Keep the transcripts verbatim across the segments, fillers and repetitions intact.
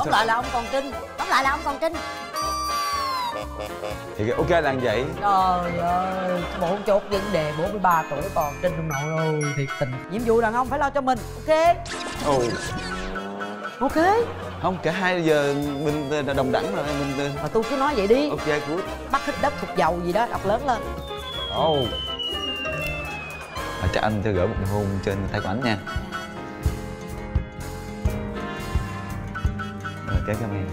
Tóm lại là ông còn trinh. Tóm lại là ông còn trinh thì ok là như vậy. Trời ơi, bộ chốt vấn đề bốn mươi ba tuổi còn trinh ông nội ơi, thiệt tình. Nhiệm vụ đàn ông phải lo cho mình, ok. Ừ. Ok. Không, cả hai giờ mình đồng đẳng rồi, mình... Mà tôi cứ nói vậy đi. Ok, good. Bắt hít đất thuộc dầu gì đó, đọc lớn lên. Ồ. Oh. À, chắc anh sẽ gửi một hôn trên tay của anh nha. Rồi, kéo cho em.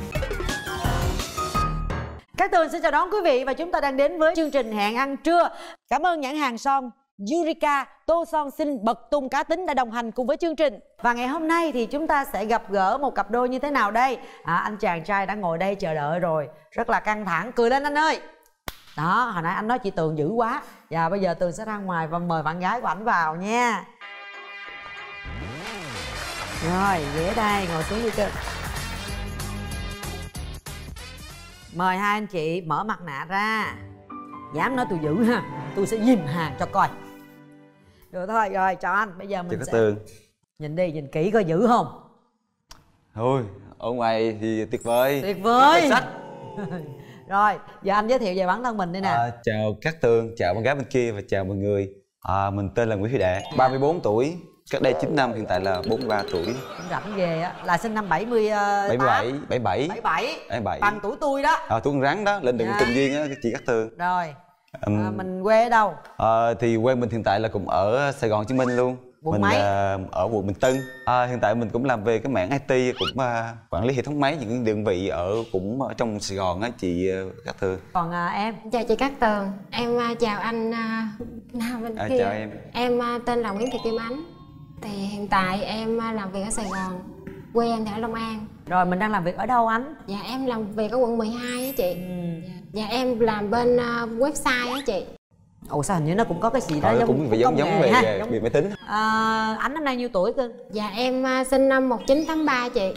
Cát Tường xin chào đón quý vị và chúng ta đang đến với chương trình Hẹn Ăn Trưa. Cảm ơn nhãn hàng son Yurika, Tô Son xin bật tung cá tính đã đồng hành cùng với chương trình. Và ngày hôm nay thì chúng ta sẽ gặp gỡ một cặp đôi như thế nào đây? À, anh chàng trai đã ngồi đây chờ đợi rồi, rất là căng thẳng. Cười lên anh ơi. Đó, hồi nãy anh nói chị Tường dữ quá. Và bây giờ Tường sẽ ra ngoài và mời bạn gái của ảnh vào nha. Rồi, ghé đây, ngồi xuống đi kìa. Mời hai anh chị mở mặt nạ ra. Dám nói tôi dữ ha, tôi sẽ dìm hàng cho coi. Được thôi, rồi chào anh. Bây giờ mình sẽ... Tường. Nhìn đi, nhìn kỹ coi dữ không. Thôi, ở ngoài thì tuyệt vời. Tuyệt vời. Rồi, giờ anh giới thiệu về bản thân mình đi nè. À, chào Cát Tường, chào bạn gái bên kia và chào mọi người. À, mình tên là Nguyễn Huy Đệ, ba mươi bốn tuổi. Cách đây chín năm, hiện tại là bốn mươi ba tuổi. Cũng rảnh ghê á, là sinh năm bảy mươi bảy, bảy mươi bảy, bảy mươi bảy, bảy mươi bảy. Bằng tuổi tôi đó. À, tuổi con rắn đó, lên đường à. Tình duyên á, chị Cát Tường. Rồi, um, à, mình quê ở đâu? À, thì quê mình hiện tại là cũng ở Sài Gòn Hồ Chí Minh luôn. Quận mình máy. À, ở quận Bình Tân. À, hiện tại mình cũng làm về cái mảng i tê, cũng à, quản lý hệ thống máy những đơn vị ở cũng ở trong Sài Gòn á chị Cát Tường. Còn à, em chào chị Cát Tường, em à, chào anh à, nào bên à, kia. Chào em. Em à, tên là Nguyễn Thị Kim Ánh. Thì hiện tại em làm việc ở Sài Gòn, quê em thì ở Long An. Rồi mình đang làm việc ở đâu anh? Dạ em làm việc ở quận mười hai á chị. Ừ. Dạ em làm bên uh, website á chị. Ồ sao hình như nó cũng có cái gì đó. Ờ, giống, cũng phải giống giống về, ha, về, giống... về máy tính. À, anh năm nay nhiêu tuổi cưng? Dạ em uh, sinh năm một chín tám ba chị.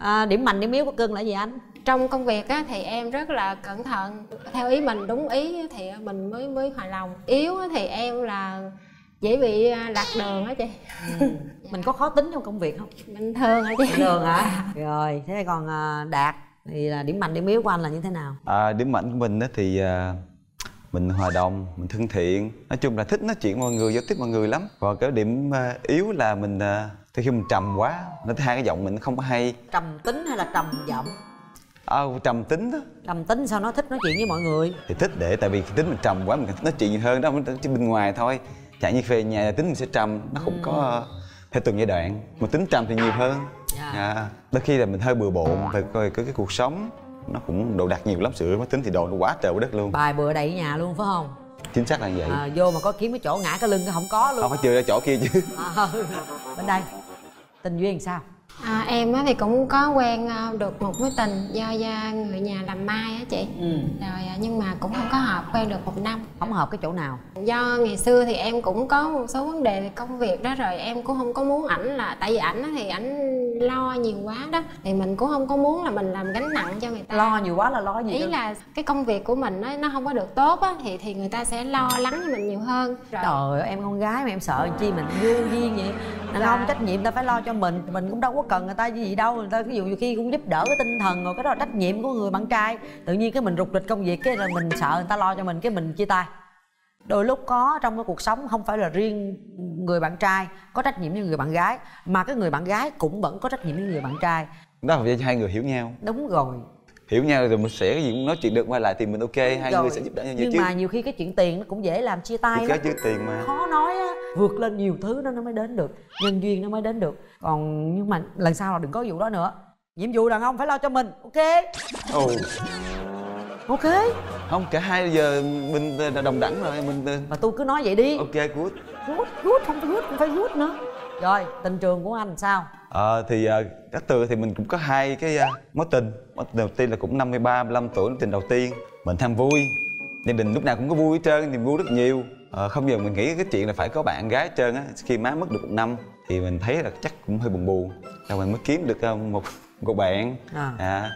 À, điểm mạnh điểm yếu của cưng là gì anh? Trong công việc á, thì em rất là cẩn thận. Theo ý mình đúng ý thì mình mới mới hài lòng. Yếu thì em là... dễ bị lạc đường hả chị? Ừ. Mình có khó tính trong công việc không? Bình thường hả chị? Bình thường hả? Rồi, thế còn Đạt thì là điểm mạnh điểm yếu của anh là như thế nào? À, điểm mạnh của mình thì mình hòa đồng, mình thân thiện. Nói chung là thích nói chuyện mọi người, giao tiếp mọi người lắm. Và cái điểm yếu là mình thì khi mình trầm quá, nên hai cái giọng mình không có hay. Trầm tính hay là trầm giọng? À, trầm tính đó. Trầm tính sao nó thích nói chuyện với mọi người? Thì thích để, tại vì tính mình trầm quá mình thích nói chuyện nhiều hơn đó, chỉ bên ngoài thôi. Chẳng như về nhà tính mình sẽ trầm, nó không ừ. có theo từng giai đoạn. Mình tính trầm thì nhiều hơn. Yeah. À, đôi khi là mình hơi bừa bộn về coi cái, cái cuộc sống nó cũng đồ đạc nhiều lắm, sửa máy tính thì đồ nó quá trời quá đất luôn. Bài bừa đầy nhà luôn phải không? Chính xác là như vậy. À, vô mà có kiếm cái chỗ ngã cái lưng nó không có luôn. Không phải chừa ra chỗ kia chứ. À, bên đây tình duyên sao? À, em thì cũng có quen được một mối tình do, do người nhà làm mai á chị. Ừ. Rồi nhưng mà cũng không có hợp, quen được một năm. Không hợp cái chỗ nào? Do ngày xưa thì em cũng có một số vấn đề về công việc đó, rồi em cũng không có muốn ảnh là, tại vì ảnh thì ảnh lo nhiều quá đó, thì mình cũng không có muốn là mình làm gánh nặng cho người ta. Lo nhiều quá là lo gì? Ý đâu? Là cái công việc của mình nó, nó không có được tốt á, thì thì người ta sẽ lo lắng cho mình nhiều hơn. Rồi. Trời ơi, em con gái mà em sợ chi mình vô duyên vậy. Đàn ông trách nhiệm ta phải lo cho mình, mình cũng đâu có cần người ta gì đâu, người ta ví dụ khi cũng giúp đỡ cái tinh thần rồi, cái đó là trách nhiệm của người bạn trai. Tự nhiên cái mình rục rịch công việc cái là mình sợ người ta lo cho mình cái mình chia tay. Đôi lúc có trong cái cuộc sống không phải là riêng người bạn trai có trách nhiệm với người bạn gái, mà cái người bạn gái cũng vẫn có trách nhiệm với người bạn trai. Đó là hai người hiểu nhau. Đúng rồi. Hiểu nhau rồi mình sẽ cái gì cũng nói chuyện được, quay lại thì mình ok, hai rồi. Người sẽ giúp đỡ nhau chứ. Nhưng mà nhiều khi cái chuyện tiền nó cũng dễ làm chia tay lắm. Chuyện tiền mà khó nói á, vượt lên nhiều thứ nó nó mới đến được, nhân duyên nó mới đến được. Còn nhưng mà lần sau là đừng có vụ đó nữa. Nhiệm vụ đàn ông phải lo cho mình, ok. Oh. Ok. Không, cả hai giờ mình đồng đẳng rồi mình. Mà tôi cứ nói vậy đi. Ok, good. Good, good, không phải good, không phải good nữa. Rồi, tình trường của anh sao? Ờ à, thì Cát Tường thì mình cũng có hai cái uh, mối tình. Mối tình đầu tiên là cũng năm mươi ba, năm mươi lăm tuổi, tình đầu tiên. Mình tham vui, gia đình lúc nào cũng có vui hết trơn, niềm vui rất nhiều. À, không giờ mình nghĩ cái chuyện là phải có bạn gái hết trơn á. Khi má mất được một năm thì mình thấy là chắc cũng hơi buồn buồn, là mình mới kiếm được uh, một cô bạn. À, à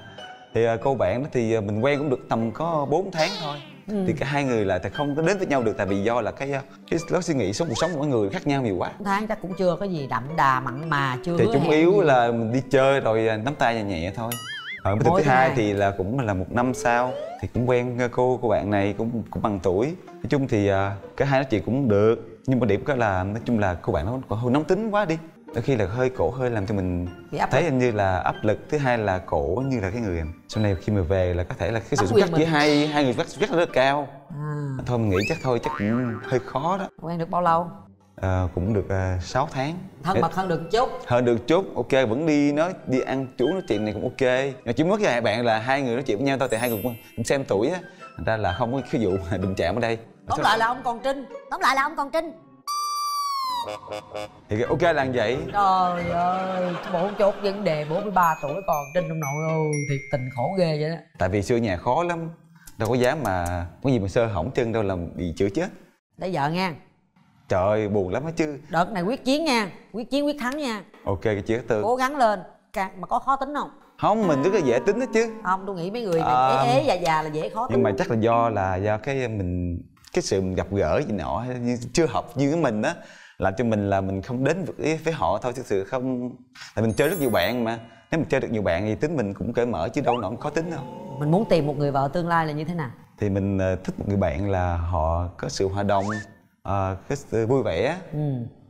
thì uh, cô bạn đó thì uh, mình quen cũng được tầm có bốn tháng thôi. Ừ. Thì cả hai người là không có đến với nhau được, tại vì do là cái cái lối suy nghĩ sống cuộc sống của mỗi người khác nhau nhiều quá. Tháng chắc cũng chưa có gì đậm đà mặn mà chưa. Thì chúng yếu là mình đi chơi rồi nắm tay nhẹ nhẹ thôi. Ở cái thứ hai thì là cũng là một năm sau thì cũng quen cô cô bạn này cũng cũng bằng tuổi. Nói chung thì cái hai nói chuyện cũng được, nhưng mà điểm cái là nói chung là cô bạn nó hơi nóng tính quá đi, đôi khi là hơi cổ hơi làm cho mình thấy như là áp lực. Thứ hai là cổ như là cái người sau này khi mà về là có thể là cái sự xung khắc giữa hai hai người rất rất là cao. À. Thôi mình nghĩ chắc thôi chắc cũng hơi khó đó. Quen được bao lâu? À, cũng được uh, sáu tháng. Thân mật hơn được chút. Hơn được chút, ok, vẫn đi nói đi ăn chú nói chuyện này cũng ok. Mà chỉ mất với hai bạn là hai người nói chuyện với nhau thôi, tại hai người cũng xem tuổi á, thành ra là không có cái vụ đụng chạm ở đây. Tóm lại là ông còn trinh, tóm lại là ông còn trinh. Thì ok là như vậy. Trời ơi, bộ chốt vấn đề bốn mươi ba tuổi còn trinh ông nội ơi, thiệt tình khổ ghê vậy đó. Tại vì xưa nhà khó lắm, đâu có dám mà có gì mà sơ hỏng chân đâu là bị chữa chết. Lấy vợ nha. Trời ơi, buồn lắm á chứ. Đợt này quyết chiến nha, quyết chiến quyết thắng nha. Ok, cái chiến tư. Cố gắng lên, càng mà có khó tính không? Không, mình rất là dễ tính đó chứ. Không, tôi nghĩ mấy người à, ế ế già già là dễ khó tính. Nhưng mà chắc là do là do cái mình cái sự mình gặp gỡ gì nọ chưa hợp như cái mình á, làm cho mình là mình không đến được ý với họ thôi, thực sự không. Tại mình chơi rất nhiều bạn mà, nếu mình chơi được nhiều bạn thì tính mình cũng cởi mở chứ đâu nó khó tính đâu. Mình muốn tìm một người vợ tương lai là như thế nào? Thì mình thích một người bạn là họ có sự hòa đồng. À, cái vui vẻ, ừ.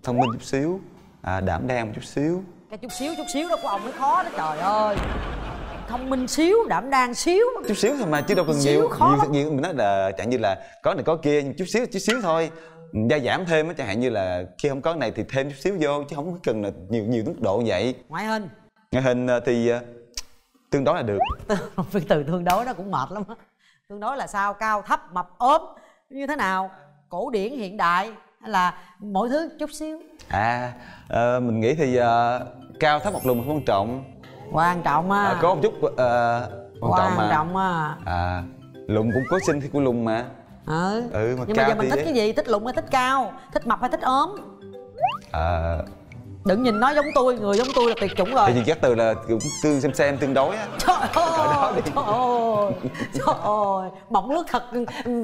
thông minh chút xíu, à, đảm đang một chút xíu. Cái chút xíu chút xíu đó của ông mới khó đó trời ơi. Thông minh xíu, đảm đang xíu. Chút xíu thôi mà chứ đâu cần xíu nhiều. Khó. Nhiều, nhiều mình nói là chẳng như là có này có kia nhưng chút xíu chút xíu thôi. Gia giảm thêm á, chẳng hạn như là khi không có này thì thêm chút xíu vô chứ không cần là nhiều nhiều mức độ vậy. Ngoại hình. Ngoại hình thì tương đối là được. Từ tương đối nó cũng mệt lắm á. Tương đối là sao? Cao, thấp, mập, ốm như thế nào? Cổ điển, hiện đại hay là mọi thứ chút xíu? À, à mình nghĩ thì à, cao thấp một lùm không quan trọng. Quan trọng á à, có một chút à, quan, quan trọng, trọng á à, lùm cũng có xinh thì của lùm mà. Ừ, ừ mà nhưng cao mà giờ mình thích đấy. Cái gì? Thích lùm hay thích cao? Thích mập hay thích ốm? À... Đừng nhìn nói giống tôi, người giống tôi là tuyệt chủng rồi. Thì các từ là cũng tương xem xem tương đối á. Trời ơi, trời ơi, trời ơi, mộng ước thật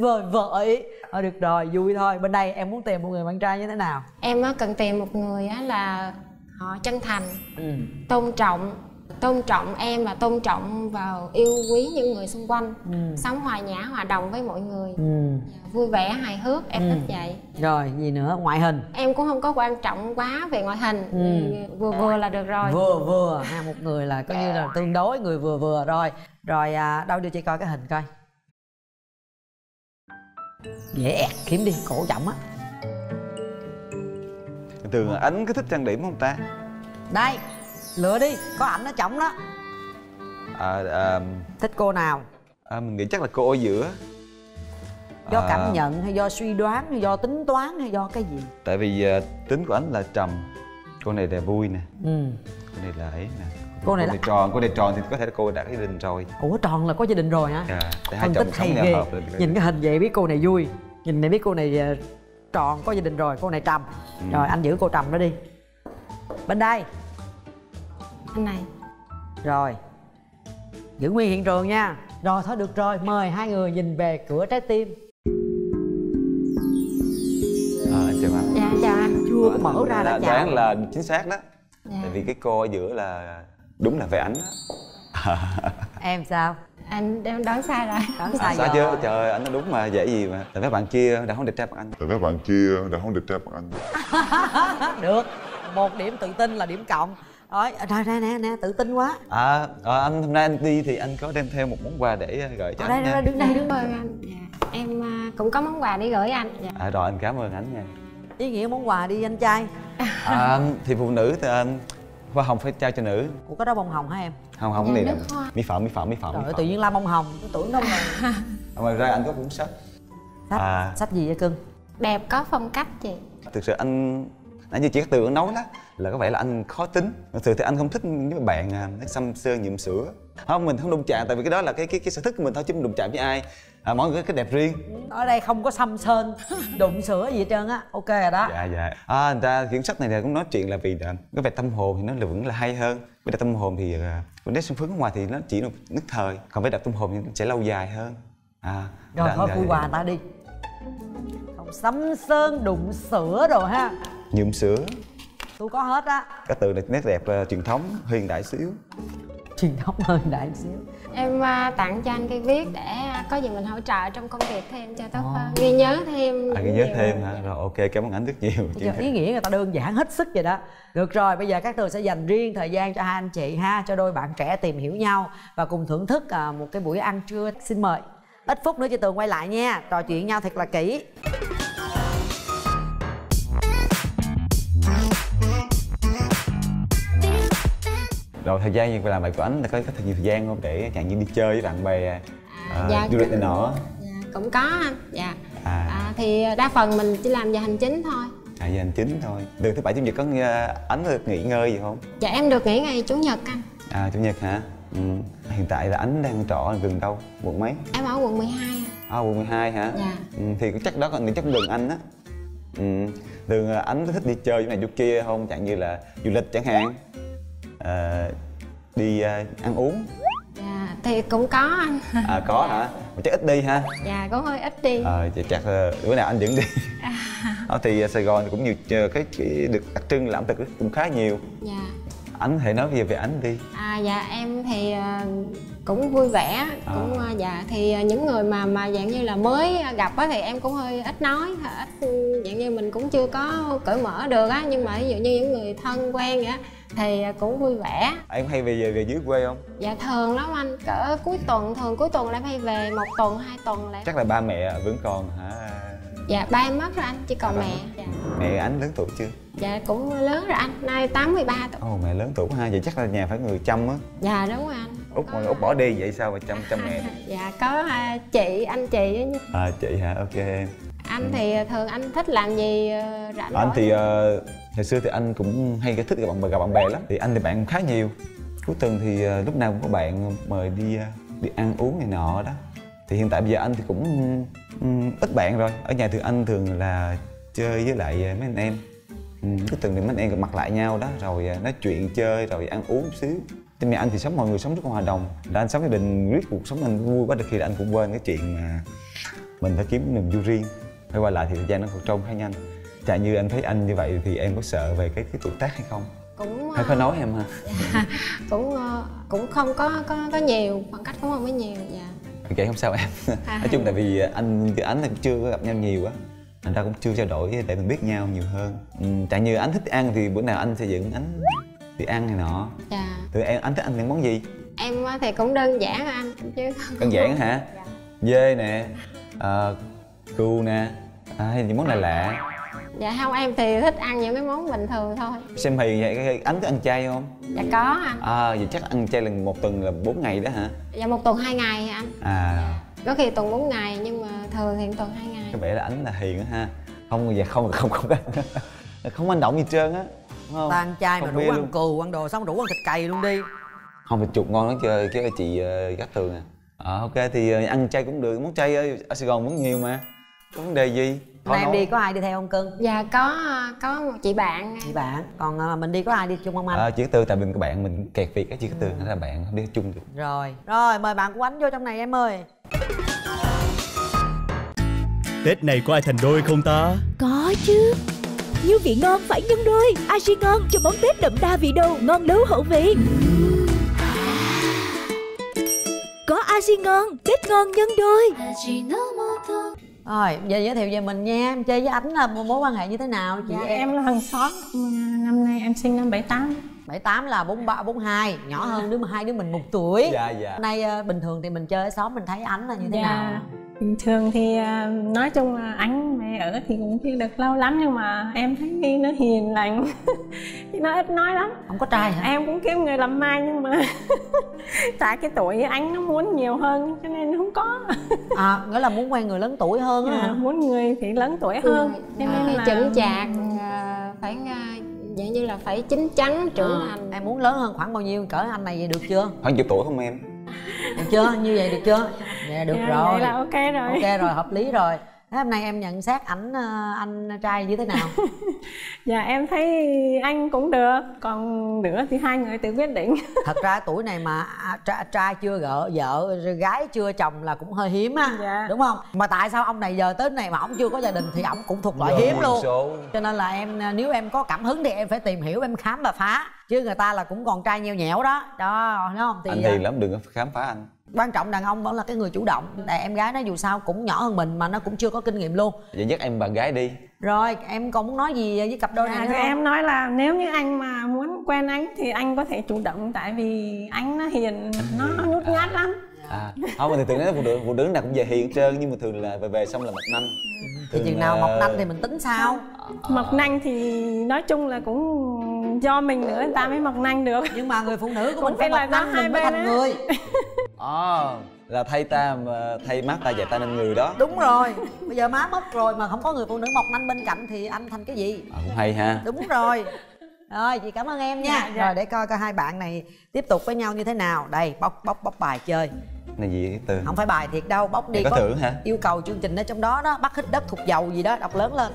vời vợi. Thôi được rồi, vui thôi. Bên đây em muốn tìm một người bạn trai như thế nào? Em cần tìm một người á là họ chân thành, ừ. tôn trọng, tôn trọng em và tôn trọng vào yêu quý những người xung quanh, ừ. sống hòa nhã, hòa đồng với mọi người, ừ. vui vẻ, hài hước, em ừ. thích vậy. Rồi gì nữa? Ngoại hình em cũng không có quan trọng quá về ngoại hình, ừ. vừa vừa là được rồi. Vừa vừa ha, một người là coi như là tương đối, người vừa vừa rồi. Rồi à, đâu đưa chị coi cái hình coi. Dễ ẹt kiếm đi, cổ trọng á. Tường Ánh có thích trang điểm không ta? Đây lựa đi, có ảnh nó trọng đó. À, à, thích cô nào? À, mình nghĩ chắc là cô ở giữa. Do à, cảm nhận hay do suy đoán hay do tính toán hay do cái gì? Tại vì uh, tính của Ánh là trầm, cô này là vui nè, ừ. cô này là ấy nè, cô này, cô này là tròn, cô này tròn thì có thể là cô đã có gia đình rồi. Ủa tròn là có gia đình rồi hả? À, hai chồng sống nhau hợp rồi. Nhìn cái hình vậy biết cô này vui, nhìn này biết cô này uh, tròn có gia đình rồi, cô này trầm, ừ. rồi anh giữ cô trầm đó đi. Bên đây. Anh này. Rồi. Giữ nguyên hiện trường nha. Rồi thôi được rồi, mời hai người nhìn về cửa trái tim. À, anh chào anh. Dạ, chào anh. Chưa có mở ra đã chào. Đoán là chính xác đó. Dạ. Tại vì cái cô ở giữa là đúng là về ảnh đó. Em sao? Anh em đoán sai rồi. Đoán sai à, chứ, trời anh nó đúng mà, dễ gì mà. Tại mấy bạn kia đã không đẹp trai bằng anh. Tại mấy bạn kia đã không đẹp trai bằng anh. Được. Một điểm tự tin là điểm cộng. Rồi, nè, nè, nè, tự tin quá. À, à, anh hôm nay anh đi thì anh có đem theo một món quà để gửi cho à, anh đây, đây, đứng đây, đứng đây anh. Dạ. Em cũng có món quà để gửi anh. Dạ. À, rồi, anh cảm ơn anh nha. Ý nghĩa món quà đi anh trai. À, thì phụ nữ thì anh hoa hồng phải trao cho nữ. Ủa, có đó bông hồng hả em? Hồng hồng này nè. Mỹ phẩm, mỹ phẩm, mỹ phẩm. Trời ơi, tự nhiên la bông hồng, tưởng đâu mà. Ngoài ra anh có cuốn sách. Sách, à. Sách gì vậy cưng? Đẹp có phong cách chị. Thực sự anh... Nãy như chị Cát Tường nói đó là có vẻ là anh khó tính. Thực sự thì anh không thích những bạn xăm xơ nhuộm sữa. Không, mình không đụng chạm, tại vì cái đó là cái cái, cái sở thích của mình thôi chứ mình đụng chạm với ai. À, mọi người có cái đẹp riêng. Ở đây không có xăm sơn, đụng sữa gì hết trơn á. Ok rồi đó. Dạ dạ. À, người ta quyển sách này là cũng nói chuyện là vì cái về tâm hồn thì nó là vẫn là hay hơn. Với tâm hồn thì vấn đề xung phấn ngoài thì nó chỉ là nhất thời, còn với đọc tâm hồn thì nó sẽ lâu dài hơn. À, rồi thôi vui quà ta đi. Không xăm sơn, đụng sữa rồi ha. Nhuộm sữa tôi có hết á. Cái từ này nét đẹp uh, truyền thống, hiện đại xíu. truyền thống hơn đại xíu. Em tặng cho anh cái viết để có gì mình hỗ trợ trong công việc thêm cho tốt hơn, ghi nhớ thêm. À, ghi nhớ thêm hả? Rồi ok, cảm ơn ảnh rất nhiều. Giờ ý nghĩa người ta đơn giản hết sức vậy đó. Được rồi, bây giờ các Tường sẽ dành riêng thời gian cho hai anh chị ha, cho đôi bạn trẻ tìm hiểu nhau và cùng thưởng thức một cái buổi ăn trưa. Xin mời. Ít phút nữa chị Tường quay lại nha, trò chuyện nhau thật là kỹ. Rồi thời gian làm bài của anh là có, có thật nhiều thời gian không để chẳng như đi chơi với bạn bè, à, uh, dạ, du lịch này nọ? Dạ, cũng có anh. Dạ. À. À, thì đa phần mình chỉ làm giờ hành chính thôi. À, giờ hành chính thôi. Từ thứ bảy chủ nhật có anh được nghỉ ngơi gì không? Dạ em được nghỉ ngày chủ nhật anh. À, chủ nhật hả? Ừ. Hiện tại là anh đang trọ gần đâu? Quận mấy? Em ở quận mười hai. À, quận mười hai hả? Dạ. Ừ, thì chắc đó còn chắc đường anh á. Ừ. Đường anh thích đi chơi chỗ này chỗ kia không? Chẳng như là du lịch chẳng hạn. Uh, đi uh, ăn uống? Dạ, thì cũng có anh. À có hả? Mà chắc ít đi ha? Dạ, cũng hơi ít đi. Ờ, à, chắc uh, bữa nào anh vẫn đi. À. À, thì uh, Sài Gòn cũng nhiều uh, cái, cái được đặc trưng là ẩm thực cũng khá nhiều. Dạ. Anh hãy nói về về anh đi. À dạ, em thì uh, cũng vui vẻ, à. cũng uh, dạ thì uh, những người mà mà dạng như là mới gặp á thì em cũng hơi ít nói, ít dạng như mình cũng chưa có cởi mở được á, nhưng mà ví dụ như những người thân quen vậy á thì cũng vui vẻ. Em hay về về dưới quê không? Dạ thường lắm anh, cỡ cuối tuần, thường cuối tuần là em hay về một tuần hai tuần lại. Chắc là ba mẹ vẫn còn hả? Dạ ba em mất rồi anh, chỉ còn à, mẹ. Dạ. Mẹ anh lớn tuổi chưa? Dạ cũng lớn rồi anh, nay tám mươi ba tuổi. Ồ mẹ lớn tuổi ha, vậy chắc là nhà phải người chăm á. Dạ đúng rồi anh. Út có... Út bỏ đi vậy sao mà chăm chăm mẹ? Dạ có chị, anh chị. À chị hả, ok em. Anh ừ. thì thường anh thích làm gì rảnh? Anh thì uh, hồi xưa thì anh cũng hay cái thích gặp bạn, gặp bạn bè lắm. Thì anh thì bạn khá nhiều. Cuối tuần thì uh, lúc nào cũng có bạn mời đi uh, đi ăn uống này nọ đó. Thì hiện tại bây giờ anh thì cũng um, ít bạn rồi. Ở nhà thì anh thường là chơi với lại uh, mấy anh em. um, Cuối tuần thì mấy anh em gặp mặt lại nhau đó. Rồi uh, nói chuyện chơi, rồi ăn uống một xíu. Trong nhà anh thì sống mọi người sống rất là hòa đồng. Là anh sống gia đình, riết cuộc sống anh vui quá. Được khi là anh cũng quên cái chuyện mà mình phải kiếm niềm vui riêng. Phải qua lại thì thời gian nó còn trông khá nhanh. Chả như anh thấy anh như vậy thì em có sợ về cái, cái tuổi tác hay không? Cũng hay có nói em hả? Dạ, cũng cũng không có có có nhiều, khoảng cách cũng không có nhiều. Dạ. Ok không sao em. À, nói chung tại vì anh với Ánh thì chưa có gặp nhau nhiều á, thành ra cũng chưa trao đổi để mình biết nhau nhiều hơn. Ừ, chả như Ánh thích ăn thì bữa nào anh sẽ dẫn Ánh đi ăn này nọ. Dạ. Từ em Ánh thích ăn những món gì? Em thì cũng đơn giản anh chứ. Đơn giản hả? Dạ. Dê nè. À, cừu nè, à, hay những món này lạ. Dạ không, em thì thích ăn những cái món bình thường thôi. Xem thì vậy, Ánh có ăn chay không? Dạ có anh. À, vậy chắc ăn chay là một tuần là bốn ngày đó hả? Dạ một tuần hai ngày anh. À. Có khi tuần bốn ngày nhưng mà thường thì tuần hai ngày. Có vẻ là Ánh là hiền đó ha. Không dạ không không không không, không manh động gì trơn á. Ta ăn chay mà đủ ăn cừu, ăn đồ xong đủ ăn thịt cầy luôn đi. Không, thịt chuột ngon lắm chơi cái chị Cát Tường à. À, ok thì ăn chay cũng được, món chay ở, ở Sài Gòn vẫn nhiều mà. Có vấn đề gì? Hôm nay em đi có ai đi theo không cưng? Dạ có có một chị bạn. Chị bạn. Còn mình đi có ai đi chung không anh? À, chỉ từ tại mình các bạn mình kẹt việc á, chỉ từ là bạn không đi chung được. Rồi rồi mời bạn của Ánh vô trong này em ơi. Tết này có ai thành đôi không ta? Có chứ. Như vị ngon phải nhân đôi. Aji ngon cho món Tết đậm đà vị đầu, ngon lấu hậu vị. Có Aji ngon, Tết ngon nhân đôi. Rồi, giờ giới thiệu về mình nha, em chơi với Ánh là mối quan hệ như thế nào chị? Dạ, em là hàng xóm, năm nay em sinh năm bảy tám. bảy tám là bốn ba bốn hai, nhỏ dạ. hơn đứa hai đứa mình một tuổi. Dạ dạ. Hôm nay bình thường thì mình chơi ở xóm mình thấy Ánh là như thế dạ. nào? Bình thường thì nói chung là Ánh mẹ ở thì cũng chưa được lâu lắm nhưng mà em thấy nó hiền lành. Nó ít nói lắm. Không có trai hả? Em cũng kiếm người làm mai nhưng mà tại cái tuổi Ánh nó muốn nhiều hơn cho nên không có. À, nghĩa là muốn quen người lớn tuổi hơn á. À, muốn người phải lớn tuổi hơn. Cho ừ. nên là chững chạc phải dạng như là phải chín chắn trưởng thành. À, em muốn lớn hơn khoảng bao nhiêu cỡ anh này vậy được chưa? Khoảng nhiêu tuổi không em? Được chưa? Như vậy được chưa? Dạ được dạ, rồi. Vậy là ok rồi. Ok rồi, hợp lý rồi. Thế hôm nay em nhận xét ảnh anh trai như thế nào? Dạ em thấy anh cũng được, còn nữa thì hai người tự quyết định. Thật ra tuổi này mà trai, trai chưa gỡ vợ, gái chưa chồng là cũng hơi hiếm á, dạ. Đúng không? Mà tại sao ông này giờ tới này mà ông chưa có gia đình thì ông cũng thuộc loại hiếm luôn. Cho nên là em, nếu em có cảm hứng thì em phải tìm hiểu, em khám và phá. Chứ người ta là cũng còn trai nheo nhẽo đó. Đó, đúng không? Thì anh hiền lắm, đừng có khám phá anh. Quan trọng đàn ông vẫn là cái người chủ động. Để em gái nó dù sao cũng nhỏ hơn mình mà nó cũng chưa có kinh nghiệm luôn. Vậy dắt em bạn gái đi. Rồi em còn muốn nói gì với cặp đôi này à, nữa không? Em nói là nếu như anh mà muốn quen anh thì anh có thể chủ động, tại vì anh nó hiền, anh nó hiền. nhút à. nhát lắm. À, không thì thường nói phụ nữ phụ nữ nào cũng về hiền hết trơn, nhưng mà thường là về về xong là mọc nanh. Thì chừng nào mọc nanh thì mình tính sao? Mọc nanh thì nói chung là cũng do mình nữa, người ta mới mọc nanh được. Nhưng mà người phụ nữ của mình phải mọc nanh mình mới thành người. Ờ, là thay ta thay má ta dạy ta nên người đó. Đúng rồi. Bây giờ má mất rồi mà không có người phụ nữ mọc nanh bên cạnh thì anh thành cái gì? À, cũng hay ha. Đúng rồi. Rồi chị cảm ơn em nha. Dạ, dạ. Rồi để coi coi hai bạn này tiếp tục với nhau như thế nào. Đây, bóc bóc bóc bài chơi. Này gì cái từ? Không phải bài thiệt đâu, bóc đi. Có, có thưởng hả? Yêu cầu chương trình ở trong đó đó, bắt hít đất thuộc dầu gì đó, đọc lớn lên.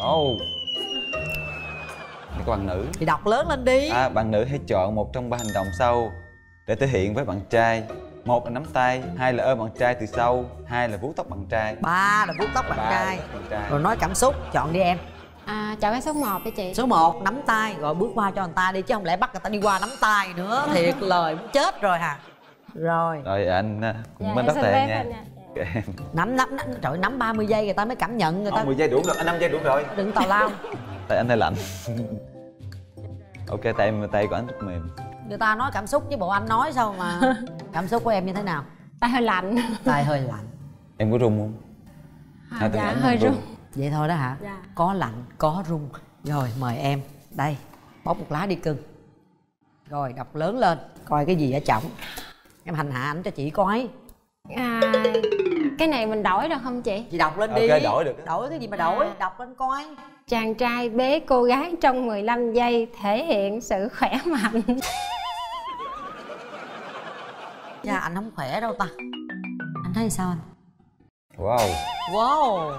Ồ. Oh. Này có bạn nữ. Thì đọc lớn lên đi. À, bạn nữ hãy chọn một trong ba hành động sau để thể hiện với bạn trai. Một là nắm tay, hai là ôm bạn trai từ sau, hai là vuốt tóc bạn trai, ba là vuốt tóc bạn trai. trai. Rồi nói cảm xúc, chọn đi em. À, chọn cái số một đi chị. Số một nắm tay rồi bước qua cho người ta đi, chứ không lẽ bắt người ta đi qua nắm tay nữa. Thiệt lời muốn chết rồi hả? Rồi. Rồi anh cũng bên đất tiền nha. Dạ. Nắm nắm nắm trời, nắm ba mươi giây người ta mới cảm nhận người ta. mười giây đủ rồi, năm giây đủ rồi. Đừng tào lao. Tại anh hơi lạnh. Ok, tại em tay của anh rất mềm. Người ta nói cảm xúc với bộ anh nói sao mà. Cảm xúc của em như thế nào? Tay hơi lạnh. Tay hơi lạnh. Em có run không? À, dạ hơi run. Vậy thôi đó hả? Dạ. Có lạnh, có rung. Rồi mời em. Đây, bóc một lá đi cưng. Rồi đọc lớn lên. Coi cái gì ở chổng. Em hành hạ ảnh cho chị coi. À, cái này mình đổi được không chị? Chị đọc lên đi. Ok, đổi được. Đổi cái gì mà đổi? À. Đọc lên coi. Chàng trai bế cô gái trong mười lăm giây thể hiện sự khỏe mạnh. Dạ, anh không khỏe đâu ta. Anh thấy sao anh? Wow. Wow.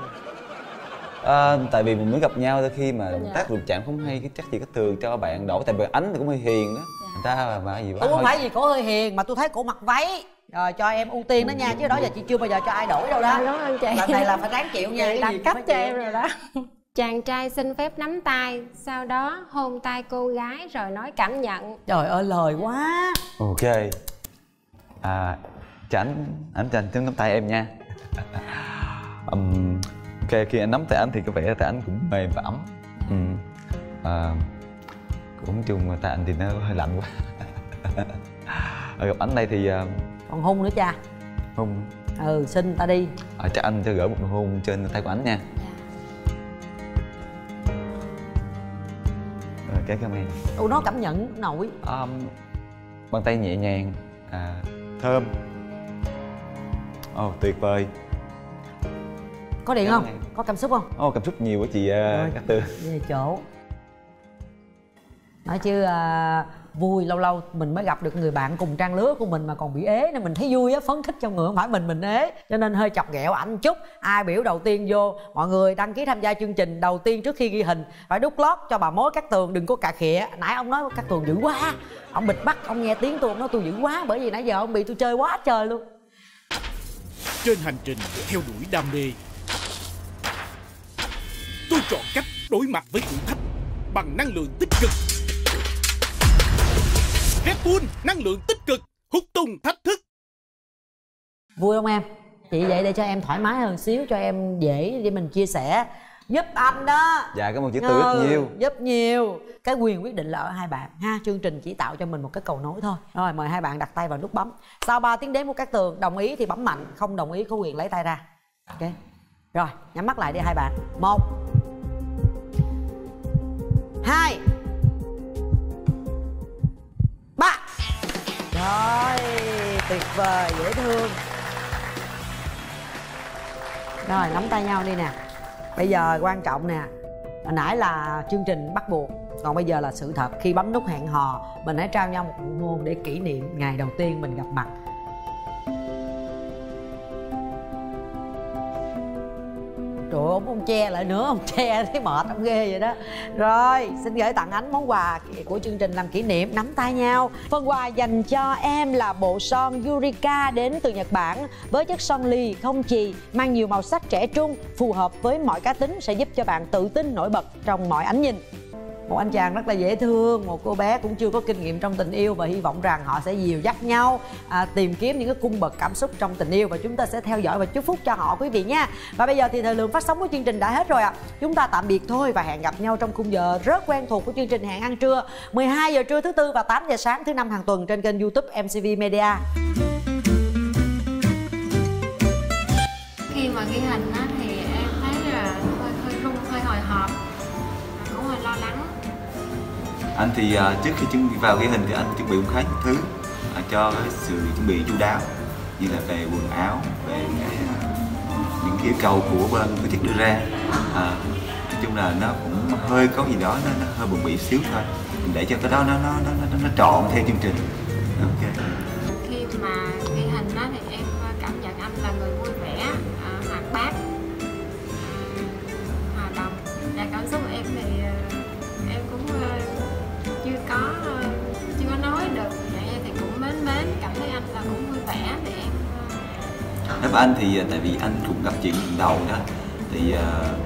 À, tại vì mình mới gặp nhau tới khi mà động dạ. tác đụng chạm không hay, cái chắc chị Cát Tường cho bạn đổi, tại vì ánh thì cũng hơi hiền đó. Dạ. Người ta mà, mà gì quá. Tôi không phải gì cổ hơi hiền mà tôi thấy cổ mặc váy. Rồi cho em ưu tiên đó nha, chứ đó giờ chị chưa bao giờ cho ai đổi đâu đó. Dạ, đúng không chị? Lần này là phải đáng chịu nha. Đặt cấp cho em rồi đó. Chàng trai xin phép nắm tay, sau đó hôn tay cô gái rồi nói cảm nhận. Trời ơi lời quá. Ok. À, chảnh ảnh chảnh nắm tay em nha. um, Ok, khi anh nắm tay anh thì có vẻ tay anh cũng mềm và ấm. Ừ. À, cũng chung tay anh thì nó hơi lạnh quá. Ở gặp anh đây thì uh... còn hôn nữa cha. Hôn. Ừ, xin ta đi. À, chắc anh cho gửi một nụ hôn trên tay của anh nha. Rồi cái camera. Ủa nó cảm nhận nổi. Um, bàn tay nhẹ nhàng, à, thơm. Ồ oh, tuyệt vời. Có điện không? Có cảm xúc không? Ồ, cảm xúc nhiều của chị Cát Tường. Về chỗ. Nói chứ à, vui, lâu lâu mình mới gặp được người bạn cùng trang lứa của mình mà còn bị ế nên mình thấy vui á, phấn khích trong người, không phải mình mình ế. Cho nên hơi chọc ghẹo ảnh chút. Ai biểu đầu tiên vô, mọi người đăng ký tham gia chương trình đầu tiên trước khi ghi hình phải đút lót cho bà mối Cát Tường, đừng có cà khịa. Nãy ông nói Cát Tường dữ quá. Ông bịt mắt, ông nghe tiếng tôi, ông nói tôi dữ quá bởi vì nãy giờ ông bị tôi chơi quá trời luôn. Trên hành trình theo đuổi đam mê, tôi chọn cách đối mặt với thử thách bằng năng lượng tích cực. Red Bull năng lượng tích cực hút tung thách thức. Vui không em? Chị vậy để cho em thoải mái hơn xíu, cho em dễ để mình chia sẻ. Giúp anh đó. Dạ cảm ơn chị Tường rất nhiều. Giúp nhiều. Cái quyền quyết định là ở hai bạn ha. Chương trình chỉ tạo cho mình một cái cầu nối thôi. Rồi mời hai bạn đặt tay vào nút bấm. Sau ba tiếng đếm của Cát Tường, đồng ý thì bấm mạnh, không đồng ý có quyền lấy tay ra. Ok. Rồi nhắm mắt lại đi hai bạn. Một, hai, ba. Rồi tuyệt vời, dễ thương. Rồi nắm tay nhau đi nè. Bây giờ quan trọng nè, hồi nãy là chương trình bắt buộc, còn bây giờ là sự thật. Khi bấm nút hẹn hò, mình hãy trao nhau một nụ hôn để kỷ niệm ngày đầu tiên mình gặp mặt. Trời ơi, ông, ông che lại nữa, ông che thấy mệt, ông ghê vậy đó. Rồi, xin gửi tặng Ánh món quà của chương trình làm kỷ niệm nắm tay nhau. Phần quà dành cho em là bộ son Yurika đến từ Nhật Bản với chất son lì không chì, mang nhiều màu sắc trẻ trung, phù hợp với mọi cá tính, sẽ giúp cho bạn tự tin nổi bật trong mọi ánh nhìn. Một anh chàng rất là dễ thương, một cô bé cũng chưa có kinh nghiệm trong tình yêu, và hy vọng rằng họ sẽ dìu dắt nhau à, tìm kiếm những cái cung bậc cảm xúc trong tình yêu, và chúng ta sẽ theo dõi và chúc phúc cho họ, quý vị nha. Và bây giờ thì thời lượng phát sóng của chương trình đã hết rồi ạ. À. Chúng ta tạm biệt thôi và hẹn gặp nhau trong khung giờ rất quen thuộc của chương trình Hẹn Ăn Trưa, mười hai giờ trưa thứ Tư và tám giờ sáng thứ Năm hàng tuần trên kênh YouTube em xê vê Media. Khi mà ghi hình á thì em thấy là hơi hơi run, hơi hồi hộp, cũng hơi lo lắng. Anh thì uh, trước khi chuẩn bị vào ghi hình thì anh chuẩn bị cũng khá nhiều thứ uh, cho cái sự chuẩn bị chu đáo, như là về quần áo, về cái, uh, những cái yêu cầu của bên tổ chức đưa ra. Uh, nói chung là nó cũng hơi có gì đó, nó, nó hơi bụng bỉ xíu thôi. Mình để cho cái đó nó nó nó nó, nó trọn theo chương trình. Ok. Khi mà ghi hình đó thì em cảm nhận anh là người vui vẻ, uh, hoạt bát, uh, hòa đồng. Và cảm xúc của em thì uh, em cũng uh, chưa có chưa có nói được, vậy thì cũng mến mến cảm thấy anh là cũng vui vẻ thì em. Đối với anh thì tại vì anh cũng gặp chuyện đầu đó thì uh,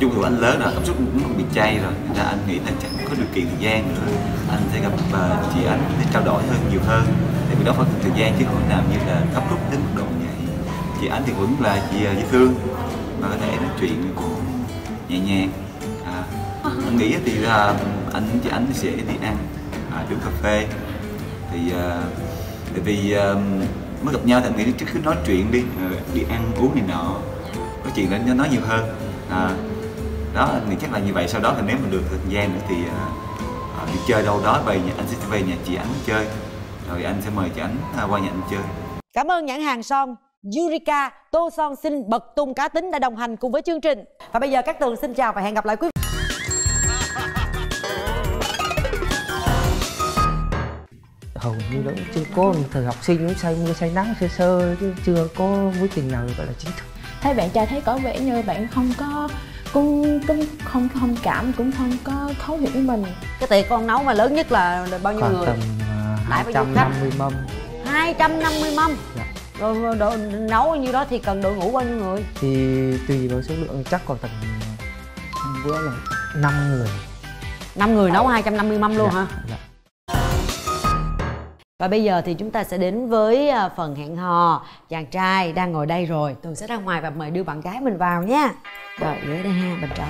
chung là anh lớn rồi, cảm xúc cũng không bị chay rồi, nên là anh nghĩ là chẳng có điều kiện thời gian nữa, anh sẽ gặp uh, chị Ánh để trao đổi hơn nhiều hơn, tại vì đó phải cần thời gian chứ không làm như là gấp rút đến mức độ như vậy. Chị Ánh thì vẫn là chị dễ uh, thương và có thể nói chuyện cũng nhẹ nhàng. À, anh nghĩ thì là anh chị Ánh sẽ đi ăn à, uống cà phê thì uh, tại vì uh, mới gặp nhau thì anh nghĩ trước khi nói chuyện đi uh, đi ăn uống này nọ, có chuyện để nói nhiều hơn. À, đó anh nghĩ chắc là như vậy. Sau đó thì nếu mình được thời gian nữa thì uh, uh, đi chơi đâu đó, về nhà, anh sẽ về nhà chị Ánh chơi, rồi anh sẽ mời chị Ánh uh, qua nhà anh chơi. Cảm ơn nhãn hàng son Yurika, tô son xinh bật tung cá tính đã đồng hành cùng với chương trình. Và bây giờ Cát Tường xin chào và hẹn gặp lại quý vị. Hầu như đó chưa có, thời học sinh cũng say mưa say nắng sơ sơ chứ chưa có mối tình nào gọi là chính thức. Thấy bạn trai thấy có vẻ như bạn không có cũng cũng không không cảm, cũng không có thấu hiểu mình. Cái tiệc con nấu mà lớn nhất là, là bao nhiêu còn người? Tầm uh, hai trăm năm mươi mâm. hai trăm năm mươi mâm. Dạ. Rồi đồ, nấu như đó thì cần đội ngũ bao nhiêu người? Thì tùy vào số lượng, chắc còn tầm bữa là năm người. năm người nấu hai trăm năm mươi mâm luôn. Dạ, hả? Dạ. Và bây giờ thì chúng ta sẽ đến với phần hẹn hò. Chàng trai đang ngồi đây rồi, Tường sẽ ra ngoài và mời đưa bạn gái mình vào nha. Rồi, dưới đây ha, bên trái.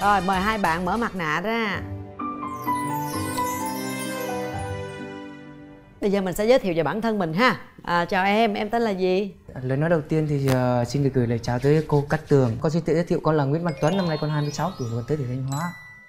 Rồi, mời hai bạn mở mặt nạ ra. Bây giờ mình sẽ giới thiệu về bản thân mình ha. À, chào em, em tên là gì? Lời nói đầu tiên thì uh, xin được gửi lời chào tới cô Cát Tường. Con xin tự giới thiệu, con là Nguyễn Văn Tuấn, năm nay con hai mươi sáu tuổi, con tới từ Thanh Hóa.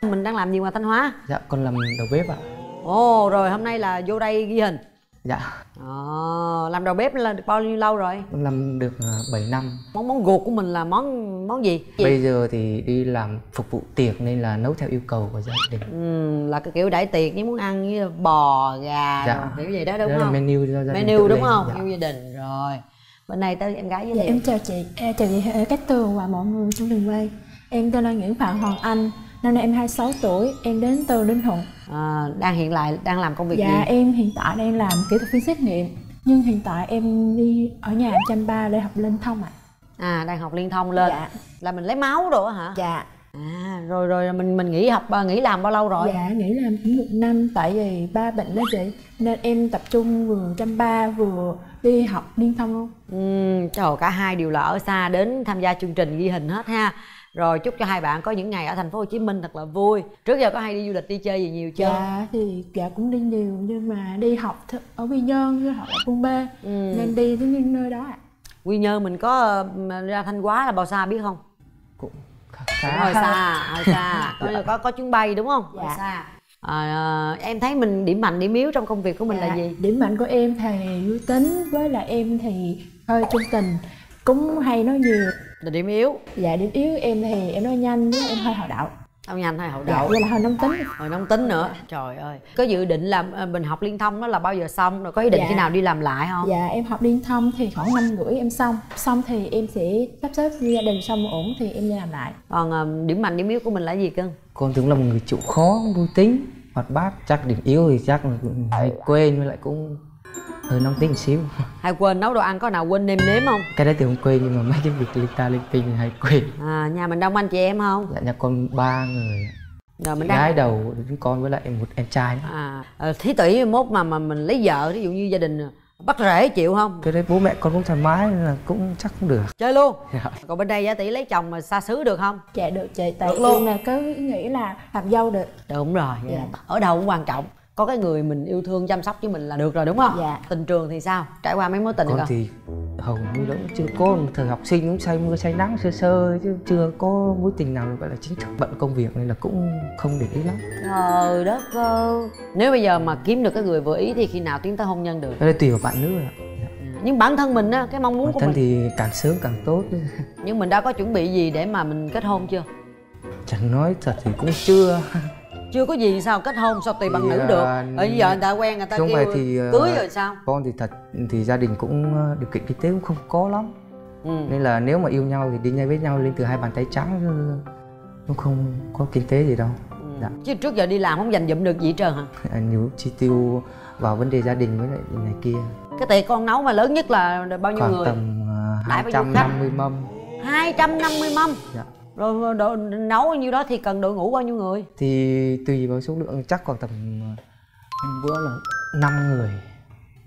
Mình đang làm gì ngoài Thanh Hóa? Dạ, con làm đầu bếp ạ. Ồ, rồi hôm nay là vô đây ghi hình? Dạ. Ờ, à, làm đầu bếp là được bao nhiêu lâu rồi? Con làm được uh, bảy năm. Món món ruột của mình là món món gì? gì? Bây giờ thì đi làm phục vụ tiệc nên là nấu theo yêu cầu của gia đình. Ừ, là cái kiểu đãi tiệc, nếu muốn ăn như bò, gà, dạ. kiểu gì đó đúng đó không? Là menu do gia menu đình đúng lên. Không? Dạ. Yêu gia đình rồi. Bên này tới em gái với dạ, em chào chị, em chào chị Cát Tường và mọi người trong đường quay. Em tên là Nguyễn Phạm Hoàng Anh. Năm nay em hai mươi sáu tuổi, em đến từ Ninh Thuận. À, đang hiện lại đang làm công việc dạ, gì? Dạ, em hiện tại đang làm kỹ thuật viên xét nghiệm. Nhưng hiện tại em đi ở nhà em chăm ba để học liên thông ạ. À, đang học liên thông lên. Dạ. Là mình lấy máu rồi hả? Dạ. À, rồi rồi mình mình nghỉ học nghỉ làm bao lâu rồi? Dạ, nghỉ làm cũng một năm tại vì ba bệnh đó chị. Nên em tập trung vừa chăm ba vừa đi học liên thông luôn. Ừ, trời, cả hai đều là ở xa đến tham gia chương trình ghi hình hết ha. Rồi chúc cho hai bạn có những ngày ở thành phố Hồ Chí Minh thật là vui. Trước giờ có hay đi du lịch đi chơi gì nhiều chưa? Dạ thì dạ cũng đi nhiều nhưng mà đi học ở Quy Nhơn chứ học ở Buôn Mê ừ. nên đi tới những nơi đó ạ. À. Quy Nhơn mình có ra Thanh Hóa là bao xa biết không? Cũng khá hơi xa, hơi xa. Có, dạ. có có chuyến bay đúng không? Dạ. Xa. À, em thấy mình điểm mạnh điểm yếu trong công việc của mình dạ. là gì? Điểm mạnh của em thì vui tính, với là em thì hơi trung tình, cũng hay nói nhiều. Là điểm yếu? Dạ, điểm yếu em thì em nói nhanh, em hơi hào đạo. Tao nhanh hay hậu đậu? Dạ, là hồi nóng tính. Hồi nóng tính nữa. Trời ơi. Có dự định làm mình học liên thông đó là bao giờ xong? Rồi có ý định khi dạ. nào đi làm lại không? Dạ em học liên thông thì khoảng năm rưỡi em xong. Xong thì em sẽ sắp xếp gia đình xong ổn thì em đi làm lại. Còn uh, điểm mạnh điểm yếu của mình là gì cưng? Con tưởng là một người chịu khó, vui tính, hoạt bát. Chắc điểm yếu thì chắc là hay quên, với lại cũng hơi nóng tính một xíu. Hay quên nấu đồ ăn, có nào quên nêm nếm không? Cái đấy thì không quên, nhưng mà mấy cái việc linh ta linh tinh hay quên. À, nhà mình đông anh chị em không? Dạ, nhà con ba người. Rồi mình đang... gái đầu đứa con với lại một em trai đó. À, à thí tỷ mốt mà mà mình lấy vợ, ví dụ như gia đình bắt rễ chịu không? Cái đấy bố mẹ con cũng thoải mái nên là cũng chắc cũng được. Chơi luôn. Dạ. Còn bên đây giá tỷ lấy chồng mà xa xứ được không? Dạ được chị, tại luôn là cứ nghĩ là làm dâu được. Đúng rồi. Dạ. Dạ. Ở đâu cũng quan trọng. Có cái người mình yêu thương chăm sóc với mình là được rồi đúng không? Dạ. Tình trường thì sao? Trải qua mấy mối tình con thì hầu như đó chưa có, thời học sinh cũng say mưa say nắng sơ sơ chứ chưa có mối tình nào gọi là chính thức, bận công việc nên là cũng không để ý lắm. Trời đất ơi. Nếu bây giờ mà kiếm được cái người vừa ý thì khi nào tiến tới hôn nhân được? Đây tùy vào bạn nữ rồi ạ. Nhưng bản thân mình á, cái mong muốn bản của thân mình thì càng sớm càng tốt. Nhưng mình đã có chuẩn bị gì để mà mình kết hôn chưa? Chẳng nói thật thì cũng chưa. Chưa có gì sao kết hôn sao tùy bằng nữ được. Bây giờ người ta quen người ta kêu thì, cưới rồi sao? Con thì thật thì gia đình cũng điều kiện kinh tế cũng không có lắm. Ừ. Nên là nếu mà yêu nhau thì đi ngay với nhau lên từ hai bàn tay trắng, nó không có kinh tế gì đâu. Ừ. Dạ. Chứ trước giờ đi làm không dành dụm được gì hết trơn hả? À, nhiều chi tiêu vào vấn đề gia đình với lại này kia. Cái tiệc con nấu mà lớn nhất là bao nhiêu? Khoảng người? Tầm uh, hai trăm năm mươi mâm. hai trăm năm mươi mâm. Dạ. Rồi đồ, nấu bao nhiêu đó thì cần đội ngũ bao nhiêu người? Thì tùy vào số lượng, chắc còn tầm bữa là năm người.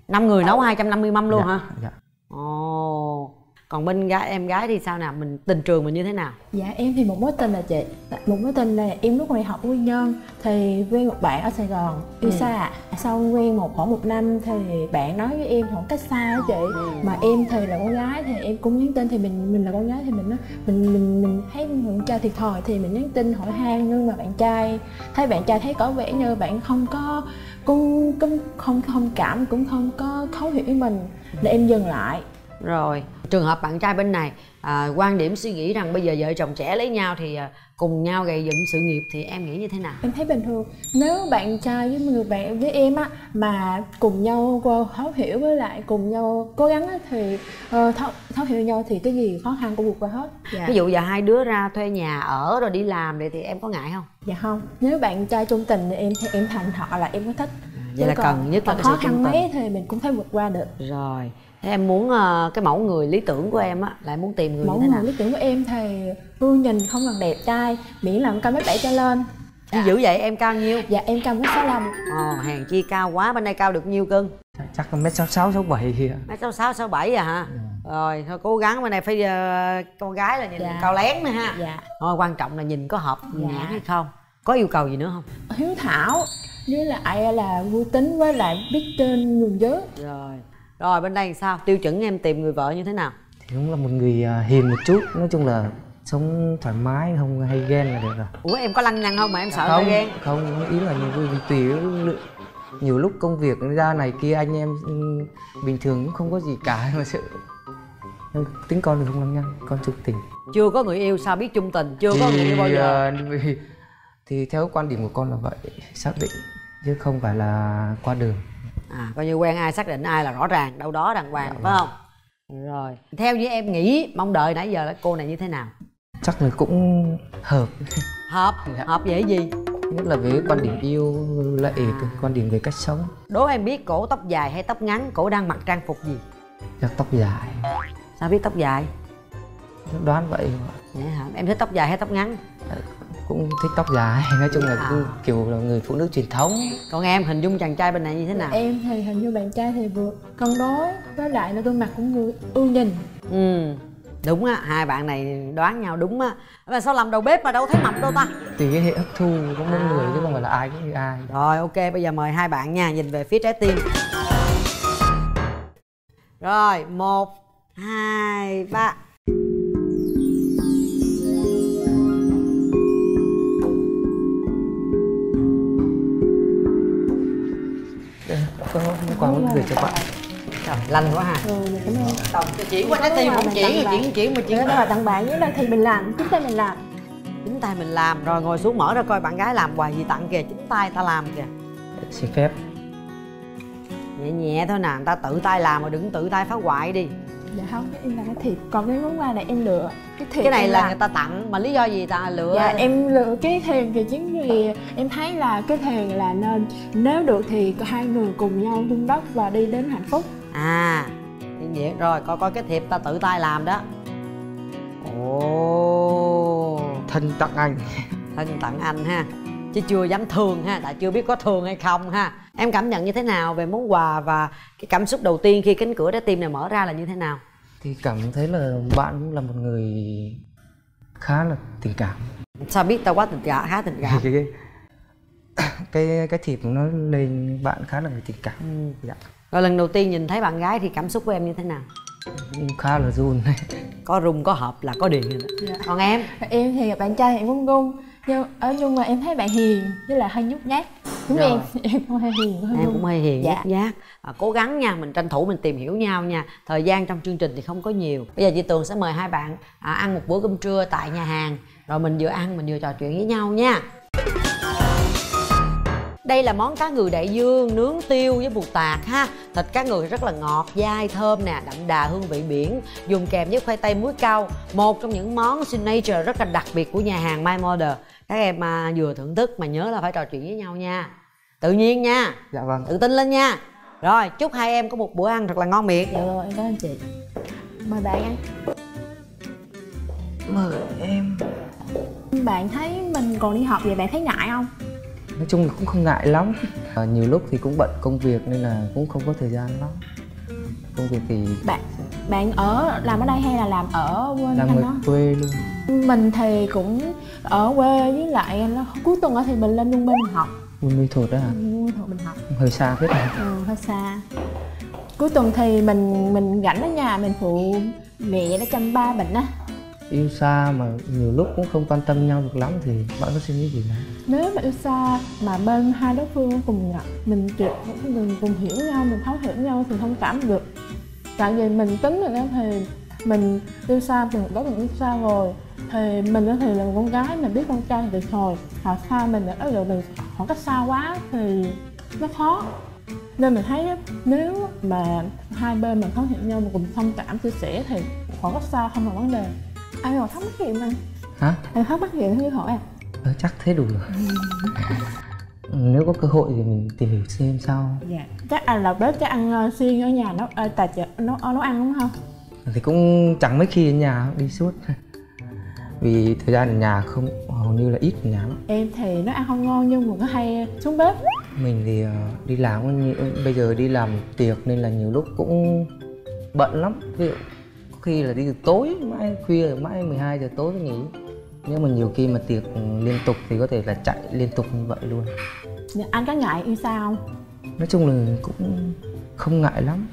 Năm người nấu hai trăm năm mươi mâm luôn dạ, hả? Dạ. Ồ. Còn bên gái em gái thì sao nào? Mình tình trường mình như thế nào? Dạ em thì một mối tình là chị. Một mối tình là em lúc này học Quy Nhơn thì quen một bạn ở Sài Gòn đi ừ. xa. Sau quen một khoảng một năm thì bạn nói với em khoảng cách xa đó chị. Ừ. Mà em thì là con gái thì em cũng nhắn tin, thì mình mình là con gái thì mình mình mình mình thấy con trai thiệt thòi thì mình nhắn tin hỏi han, nhưng mà bạn trai thấy bạn trai thấy có vẻ như bạn không có cũng cũng không không cảm cũng không có thấu hiểu mình để em dừng lại. Rồi trường hợp bạn trai bên này à, quan điểm suy nghĩ rằng bây giờ vợ chồng trẻ lấy nhau thì à, cùng nhau gây dựng sự nghiệp thì em nghĩ như thế nào? Em thấy bình thường. Nếu bạn trai với người bạn với em á mà cùng nhau thấu hiểu với lại cùng nhau cố gắng á, thì uh, thấu, thấu hiểu nhau thì cái gì khó khăn cũng vượt qua hết. Dạ. Ví dụ giờ hai đứa ra thuê nhà ở rồi đi làm vậy thì em có ngại không? Dạ không. Nếu bạn trai trung tình thì em thì em thành họ là em có thích. Vậy chứ là còn, cần nhất là cái khó khăn mấy thì mình cũng phải vượt qua được. Rồi. Thế em muốn uh, cái mẫu người lý tưởng của em á, lại muốn tìm người mẫu như thế nào? Mẫu người lý tưởng của em thì vừa nhìn không cần đẹp trai, miễn là cao mét bảy trở lên. Dạ. Như dữ vậy em cao nhiêu? Dạ em cao mét sáu lăm. Ồ hèn chi cao quá, bên đây cao được nhiêu cưng? Chắc mét sáu sáu sáu bảy kìa. Mét sáu sáu sáu bảy à hả? Ừ. Rồi thôi cố gắng, bên này phải uh, con gái là nhìn dạ. cao lén nữa ha. Dạ. Thôi quan trọng là nhìn có hợp dạ. nhãn hay không. Có yêu cầu gì nữa không? Hiếu thảo với lại là vui tính với lại biết trên nhường giới. Rồi. Rồi bên đây làm sao? Tiêu chuẩn em tìm người vợ như thế nào? Thì đúng là một người hiền một chút. Nói chung là sống thoải mái, không hay ghen là được rồi. Ủa em có lăng nhăng không mà em sợ không, ghen? Không, không, ý là nhiều vì tùy lượng. Nhiều lúc công việc ra này kia anh em bình thường cũng không có gì cả mà sợ. Nhưng tính con thì không lăng nhăng, con trung tình. Chưa có người yêu sao biết trung tình? Chưa thì, có người yêu bao giờ? Thì, thì theo quan điểm của con là vậy, xác định chứ không phải là qua đường. À, coi như quen ai xác định ai là rõ ràng, đâu đó đàng hoàng, phải không? Rồi, theo như em nghĩ, mong đợi nãy giờ là cô này như thế nào? Chắc là cũng hợp. Hợp? Dạ. Hợp về gì? Nhất là với quan điểm yêu, lại à. quan điểm về cách sống. Đố em biết cổ tóc dài hay tóc ngắn, cổ đang mặc trang phục gì? Chắc tóc dài. Sao biết tóc dài? Đoán vậy. Vậy hả? Em thích tóc dài hay tóc ngắn? À. Cũng thích tóc dài, nói chung là à. kiểu là người phụ nữ truyền thống. Còn em hình dung chàng trai bên này như thế nào? Em thì hình dung bạn trai thì vừa cân đối với lại là gương mặt cũng người ưu nhìn. Ừ đúng á, hai bạn này đoán nhau đúng á. Mà sao làm đầu bếp mà đâu thấy mập đâu ta? Tùy cái hệ hấp thu của mỗi à. người chứ không phải là ai cũng như ai. Rồi ok, bây giờ mời hai bạn nha, nhìn về phía trái tim. Rồi một hai ba. Con muốn gửi cho bạn. Trời, lành quá ha. Ừ, cảm ơn. Tổng, chỉ qua trái tim không chỉ, chỉ, chỉ mà chỉ. Đó là tặng bạn với là thì mình làm, chúng ta mình làm. Chính tay mình làm, rồi ngồi xuống mở ra coi bạn gái làm quà gì tặng kìa. Chính tay ta làm kìa. Xin phép. Nhẹ nhẹ thôi nè, người ta tự tay làm mà đừng tự tay phá hoại đi. Dạ không, em là cái thiệp. Còn cái món quà này em lựa. Cái thiệp cái này là làm. Người ta tặng, mà lý do gì ta lựa? Dạ em lựa cái thiệp thì chính vì em thấy là cái thiệp là nên. Nếu được thì hai người cùng nhau vun đắp và đi đến hạnh phúc. À, thì vậy rồi, coi coi cái thiệp ta tự tay làm đó. Ồ, thân tặng anh. Thân tặng anh ha, chứ chưa dám thương ha, tại chưa biết có thương hay không ha. Em cảm nhận như thế nào về món quà và cái cảm xúc đầu tiên khi cánh cửa trái tim này mở ra là như thế nào? Thì cảm thấy là bạn cũng là một người khá là tình cảm. Sao biết tao quá tình cảm, khá tình cảm? cái, cái cái thiệp nó lên bạn khá là người tình cảm. Ừ. Dạ. Rồi lần đầu tiên nhìn thấy bạn gái thì cảm xúc của em như thế nào? Khá là run. Có rung, có hợp là có điện. Dạ. Còn em? Em thì bạn trai thì cũng run. Nhưng, nhưng mà em thấy bạn hiền, với là hơi nhút nhát. Đúng em, em cũng hơi hiền. Em cũng hơi hiền, dạ. Nhút nhát. À, cố gắng nha, mình tranh thủ mình tìm hiểu nhau nha. Thời gian trong chương trình thì không có nhiều. Bây giờ chị Tường sẽ mời hai bạn à, ăn một bữa cơm trưa tại nhà hàng. Rồi mình vừa ăn, mình vừa trò chuyện với nhau nha. Đây là món cá ngừ đại dương nướng tiêu với bột tạc ha. Thịt cá ngừ rất là ngọt, dai, thơm nè, đậm đà hương vị biển. Dùng kèm với khoai tây muối cau. Một trong những món signature rất là đặc biệt của nhà hàng My Modern. Các em mà vừa thưởng thức mà nhớ là phải trò chuyện với nhau nha. Tự nhiên nha. Dạ vâng. Tự tin lên nha. Rồi, chúc hai em có một bữa ăn thật là ngon miệng. Dạ vâng, em cảm ơn chị. Mời bạn ăn. Mời em. Bạn thấy mình còn đi học vậy bạn thấy ngại không? Nói chung là cũng không ngại lắm à, nhiều lúc thì cũng bận công việc nên là cũng không có thời gian lắm. Công việc thì... Bạn bạn ở làm ở đây hay là làm ở quê? Làm ở quê luôn. Mình thì cũng ở quê với lại nó, cuối tuần thì mình lên Buôn Mê học. Buôn Mê Thuột đó hả? Buôn Mê Thuột mình học. Hơi xa hết rồi. Ừ, hơi xa. Cuối tuần thì mình mình rảnh ở nhà mình phụ mẹ nó chăm ba bệnh á. Yêu xa mà nhiều lúc cũng không quan tâm nhau được lắm thì bạn có suy nghĩ gì nữa? Nếu mà yêu xa mà bên hai đối phương cùng gặp, mình chịu mình cùng hiểu nhau, mình thấu hiểu nhau thì thông cảm được. Tại vì mình tính rồi thì mình yêu xa từ một đó mình yêu xa rồi thì mình đó thì là một con gái mình biết con trai được rồi, họ xa mình đã được được khoảng cách xa quá thì nó khó. Nên mình thấy nếu mà hai bên mình thấu hiểu nhau, mình cùng thông cảm chia sẻ thì khoảng cách xa không là vấn đề. Anh còn thắc mắc gì mà? Hả? Anh thắc mắc gì anh cứ hỏi à? Ờ, chắc thế đủ rồi. Nếu có cơ hội thì mình tìm hiểu xem sao. Dạ. Chắc anh là bếp chắc ăn uh, xuyên ở nhà nấu uh, tài trợ nấu nấu ăn đúng không? Thì cũng chẳng mấy khi ở nhà đi suốt. Vì thời gian ở nhà không hầu như là ít ở nhà lắm. Em thì nó ăn không ngon nhưng mà nó hay xuống bếp. Mình thì uh, đi làm như, bây giờ đi làm tiệc nên là nhiều lúc cũng bận lắm. Ví dụ khi là đi từ tối mãi khuya mãi mười hai giờ tối mới nghỉ. Nhưng mà nhiều khi mà tiệc liên tục thì có thể là chạy liên tục như vậy luôn. Anh có ngại yêu xa không? Nói chung là cũng không ngại lắm.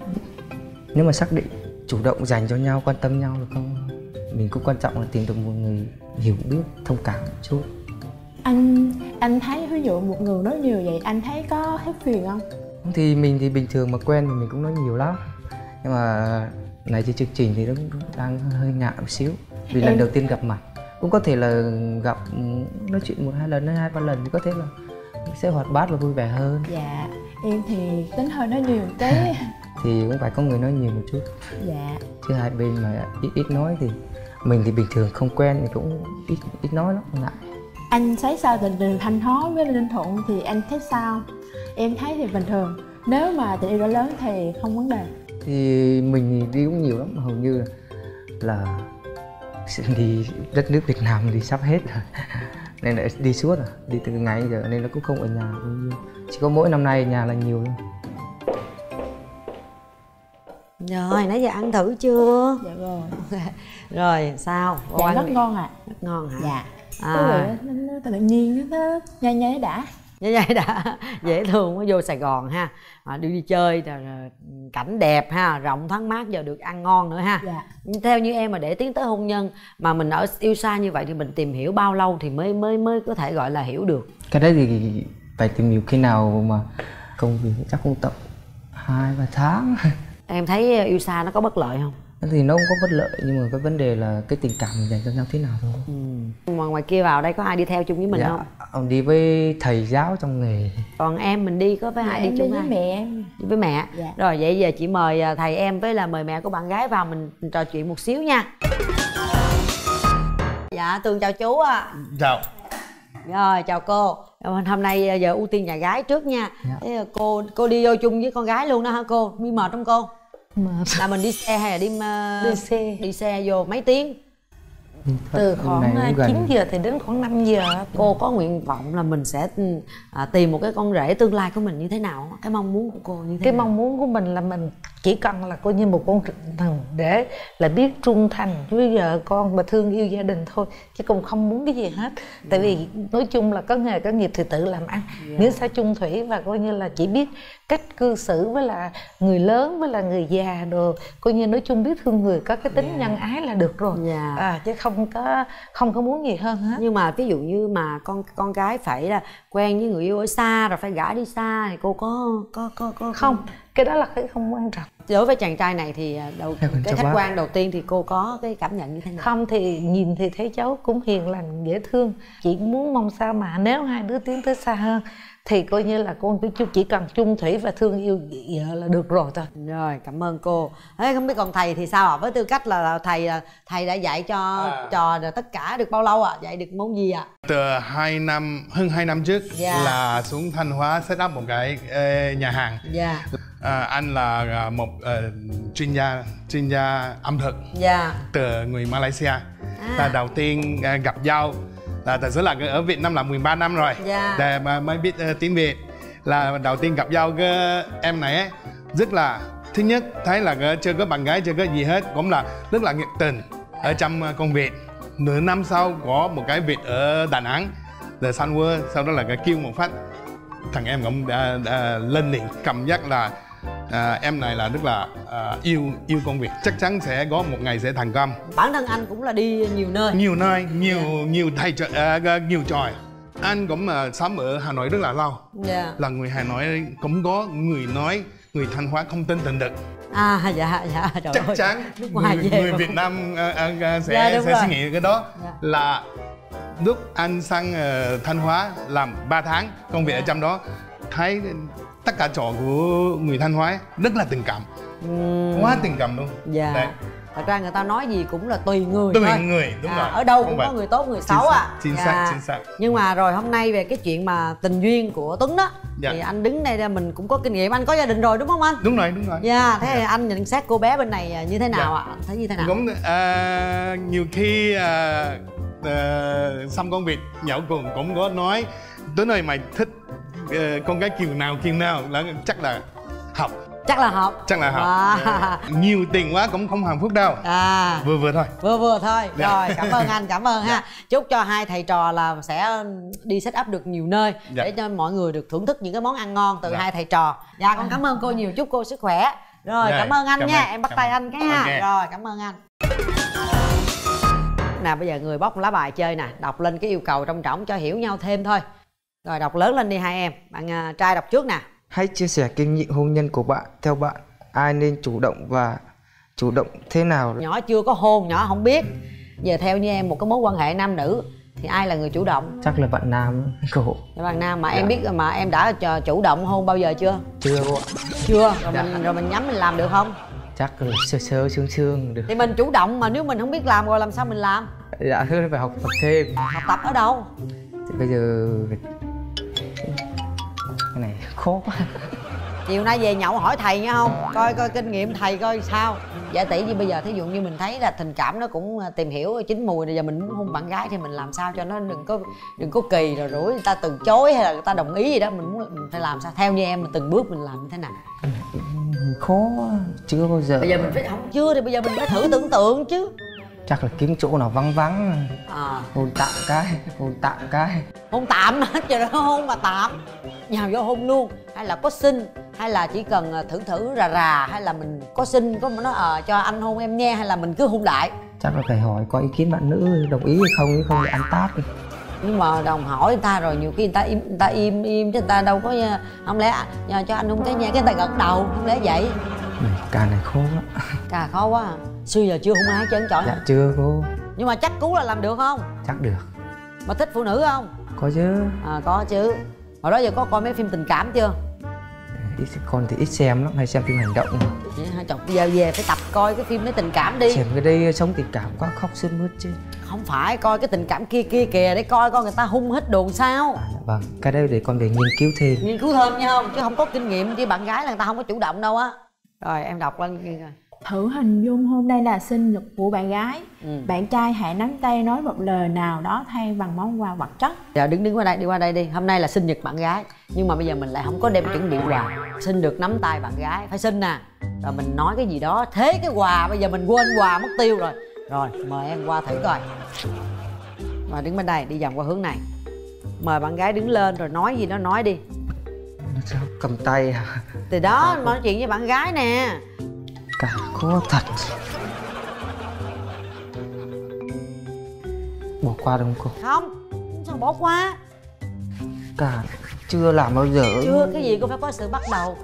Nếu mà xác định chủ động dành cho nhau, quan tâm nhau được không? Mình cũng quan trọng là tìm được một người hiểu biết, thông cảm một chút. Anh anh thấy ví dụ một người nói nhiều vậy anh thấy có hết phiền không? Thì mình thì bình thường mà quen thì mình cũng nói nhiều lắm. Nhưng mà này thì chương trình thì nó đang hơi ngại một xíu vì lần em... đầu tiên gặp mặt. Cũng có thể là gặp nói chuyện một hai lần hay hai ba lần thì có thể là sẽ hoạt bát và vui vẻ hơn. Dạ, em thì tính hơi nói nhiều tí. Thì cũng phải có người nói nhiều một chút. Dạ. Chứ hai bên mà ít ít nói thì mình thì bình thường không quen thì cũng ít ít nói lắm, ngại. Anh thấy sao tình từ Thanh Hóa với Ninh Thuận thì anh thấy sao? Em thấy thì bình thường. Nếu mà tình yêu đã lớn thì không vấn đề. Thì mình đi cũng nhiều lắm, hầu như là, là đi đất nước Việt Nam đi sắp hết rồi. Nên là đi suốt rồi, đi từ ngày giờ nên nó cũng không ở nhà bao nhiêu. Chỉ có mỗi năm nay ở nhà là nhiều thôi. Rồi, nãy giờ ăn thử chưa? Dạ rồi. Rồi, sao? Dạ, ăn rất ngon ạ. À. Rất ngon hả? Dạ. À. Tự nhiên nó nhai nhai đã. Như vậy đã dễ thương quá, vô Sài Gòn ha, à, đi đi chơi rồi, rồi, cảnh đẹp ha, rộng thoáng mát, giờ được ăn ngon nữa ha. Dạ. Theo như em mà để tiến tới hôn nhân mà mình ở yêu xa như vậy thì mình tìm hiểu bao lâu thì mới mới mới có thể gọi là hiểu được? Cái đấy thì phải tìm hiểu khi nào mà công việc chắc cũng tập hai ba tháng. Em thấy yêu xa nó có bất lợi không? Thì nó không có bất lợi, nhưng mà cái vấn đề là cái tình cảm mình dành cho nhau thế nào thôi. Ừ. Mà ngoài kia vào đây có ai đi theo chung với mình dạ, không? Ông đi với thầy giáo trong nghề. Còn em mình đi có với ai đi, đi chung với ai? Mẹ em. Với mẹ. Dạ. Rồi vậy giờ chị mời thầy em với là mời mẹ của bạn gái vào mình trò chuyện một xíu nha. Dạ Tường chào chú ạ. Chào. Rồi chào cô. Hôm nay giờ ưu tiên nhà gái trước nha. Dạ. Thế cô cô đi vô chung với con gái luôn đó hả cô? Mi mệt không cô? Mệt. Là mình đi xe hay là đi đi xe đi xe vô mấy tiếng? Từ khoảng chín giờ thì đến khoảng năm giờ. Cô có nguyện vọng là mình sẽ tìm một cái con rể tương lai của mình như thế nào? Cái mong muốn của cô như thế cái nào? Mong muốn của mình là mình chỉ cần là coi như một con thằng để là biết trung thành với vợ con và thương yêu gia đình thôi, chứ cũng không muốn cái gì hết. Tại vì nói chung là có nghề có nghiệp thì tự làm ăn, miễn sao chung thủy và coi như là chỉ biết cách cư xử với là người lớn với là người già đồ, coi như nói chung biết thương người, có cái tính yeah. nhân ái là được rồi yeah. à, chứ không có không có muốn gì hơn hết. Nhưng mà ví dụ như mà con con gái phải là quen với người yêu ở xa rồi phải gả đi xa thì cô có có có, có không? Cái đó là cái không quan trọng. Đối với chàng trai này thì đầu cái khách quan đầu tiên thì cô có cái cảm nhận như thế nào? Không thì nhìn thì thấy cháu cũng hiền lành dễ thương, chỉ muốn mong sao mà nếu hai đứa tiến tới xa hơn thì coi như là con cứ chỉ cần chung thủy và thương yêu vợ là được rồi thôi. Rồi cảm ơn cô. Đấy, không biết còn thầy thì sao ạ? À? Với tư cách là thầy thầy đã dạy cho à. trò tất cả được bao lâu ạ? À? Dạy được môn gì ạ? À? Từ hai năm hơn hai năm trước yeah. là xuống Thanh Hóa set up một cái nhà hàng. Yeah. À, anh là một uh, chuyên gia chuyên gia ẩm thực yeah. từ người Malaysia. À. Là đầu tiên uh, gặp nhau. Là thật sự là ở Việt Nam là mười ba năm rồi yeah. để mà mới biết uh, tiếng Việt. Là đầu tiên gặp nhau cái em này ấy, rất là thứ nhất thấy là chưa có bạn gái chưa có gì hết, cũng là rất là nhiệt tình ở trong uh, công việc. Nửa năm sau có một cái việc ở Đà Nẵng The Sun World, sau đó là cái kêu một phát thằng em cũng đã, đã lên liền. Cảm giác là à, em này là rất là à, yêu yêu công việc, chắc chắn sẽ có một ngày sẽ thành công. Bản thân anh cũng là đi nhiều nơi nhiều nơi nhiều yeah. nhiều thầy uh, nhiều tròi. Anh cũng uh, sống ở Hà Nội rất là lâu yeah. là người Hà Nội cũng có người nói người Thanh Hóa không tin tình được. À dạ dạ trời chắc ơi. Chắn nước ngoài người, về người Việt Nam uh, uh, sẽ, yeah, sẽ suy nghĩ cái đó yeah. là lúc anh sang uh, Thanh Hóa làm ba tháng công việc yeah. ở trong đó thấy tất cả trò của người Thanh Hóa rất là tình cảm, uhm. quá tình cảm luôn. Dạ. Đấy. Thật ra người ta nói gì cũng là tùy người. Tùy thôi. người đúng à, rồi. Ở đâu không cũng phải. Có người tốt người xấu ạ. Chính xác, à. chính xác. Dạ. Nhưng mà rồi hôm nay về cái chuyện mà tình duyên của Tuấn đó, dạ. thì anh đứng đây mình cũng có kinh nghiệm, anh có gia đình rồi đúng không anh? Đúng rồi, đúng rồi. Dạ. Thế dạ. anh nhận xét cô bé bên này như thế nào ạ? Dạ. À? Thấy như thế nào? Cũng à, nhiều khi à, à, xong công việc nhậu cùng cũng có nói Tuấn ơi mày thích con gái kiểu nào kiểu nào là chắc là học chắc là học chắc là học à. Nhiều tiền quá cũng không hạnh phúc đâu à. vừa vừa thôi vừa vừa thôi dạ. Rồi cảm ơn anh, cảm ơn dạ. ha, chúc cho hai thầy trò là sẽ đi set up được nhiều nơi dạ. để cho mọi người được thưởng thức những cái món ăn ngon từ dạ. hai thầy trò. Dạ con cảm ơn cô nhiều, chúc cô sức khỏe. Rồi dạ. cảm ơn anh cảm nha, em bắt tay anh cái ha. Okay. Rồi cảm ơn anh. Nè bây giờ người bóc lá bài chơi nè, đọc lên cái yêu cầu trong trỏng cho hiểu nhau thêm thôi. Rồi đọc lớn lên đi hai em. Bạn uh, trai đọc trước nè. Hãy chia sẻ kinh nghiệm hôn nhân của bạn. Theo bạn ai nên chủ động và chủ động thế nào? Nhỏ chưa có hôn, nhỏ không biết. Giờ theo như em một cái mối quan hệ nam nữ thì ai là người chủ động? Chắc là bạn nam cô. Bạn nam mà dạ. em biết mà em đã chủ động hôn bao giờ chưa? Chưa cô ạ. Chưa? Rồi, dạ. mình, rồi mình nhắm mình làm được không? Chắc là sơ sơ sương sương được. Thì mình chủ động mà nếu mình không biết làm rồi làm sao mình làm? Dạ thứ phải học tập thêm. Học tập ở đâu? Thì bây giờ này khó quá. Chiều nay về nhậu hỏi thầy nha, không coi coi kinh nghiệm thầy coi sao. Dạ tỷ như bây giờ thí dụ như mình thấy là tình cảm nó cũng tìm hiểu chín mùi rồi, giờ mình muốn hôn bạn gái thì mình làm sao cho nó đừng có đừng có kỳ rồi rủi người ta từ chối hay là người ta đồng ý gì đó, mình muốn mình phải làm sao? Theo như em mình từng bước mình làm như thế nào? Khó, chưa bao giờ. Bây giờ mình phải không chưa thì bây giờ mình phải thử tưởng tượng chứ. Chắc là kiếm chỗ nào vắng vắng à. Hôn tạm cái, hôn tạm cái. Hôn tạm, trời ơi, hôn mà tạm. Nhào vô hôn luôn, hay là có xin, hay là chỉ cần thử thử rà rà, hay là mình có xin, có nói à, cho anh hôn em nghe, hay là mình cứ hôn đại. Chắc là phải hỏi có ý kiến bạn nữ đồng ý hay không, không thì ăn tát. Nhưng mà đồng hỏi người ta rồi, nhiều khi người ta im, người ta im im chứ người ta đâu có, không lẽ cho anh hôn cái nghe, cái người ta gật đầu, không lẽ vậy. Cà này khô quá. Cà khó quá à? Xưa giờ chưa hung hái chấn chọi. Dạ chưa cô. Nhưng mà chắc cú là làm được không? Chắc được. Mà thích phụ nữ không? Có chứ. À có chứ. Hồi đó giờ có coi mấy phim tình cảm chưa? Ít, con thì ít xem lắm, hay xem phim hành động. Vậy hả chồng? Giờ về phải tập coi cái phim đấy tình cảm đi. Xem cái đây sống tình cảm quá khóc sướt mướt chứ. Không phải, coi cái tình cảm kia kia kìa để coi con người ta hung hít đồn sao. À, dạ vâng, cái đây để con về nghiên cứu thêm. Nghiên cứu thêm nha không? Chứ không có kinh nghiệm chứ bạn gái là người ta không có chủ động đâu á. Rồi em đọc lên kia rồi. Thử hình dung hôm nay là sinh nhật của bạn gái. Ừ. Bạn trai hãy nắm tay nói một lời nào đó thay bằng món quà vật chất. Dạ đứng đứng qua đây, đi qua đây đi. Hôm nay là sinh nhật bạn gái. Nhưng mà bây giờ mình lại không có đem chuẩn bị quà. Xin được nắm tay bạn gái, phải xin nè. Rồi mình nói cái gì đó, thế cái quà, bây giờ mình quên quà mất tiêu rồi. Rồi, mời em qua thử coi. Rồi đứng bên đây, đi vòng qua hướng này. Mời bạn gái đứng lên rồi nói gì đó nói đi. Sao cầm tay à? Từ đó mà nói chuyện với bạn gái nè. Cà khó thật. Bỏ qua đúng không? Không, sao bỏ qua? Cà chưa làm bao giờ. Chưa, cái gì cũng phải có sự bắt đầu.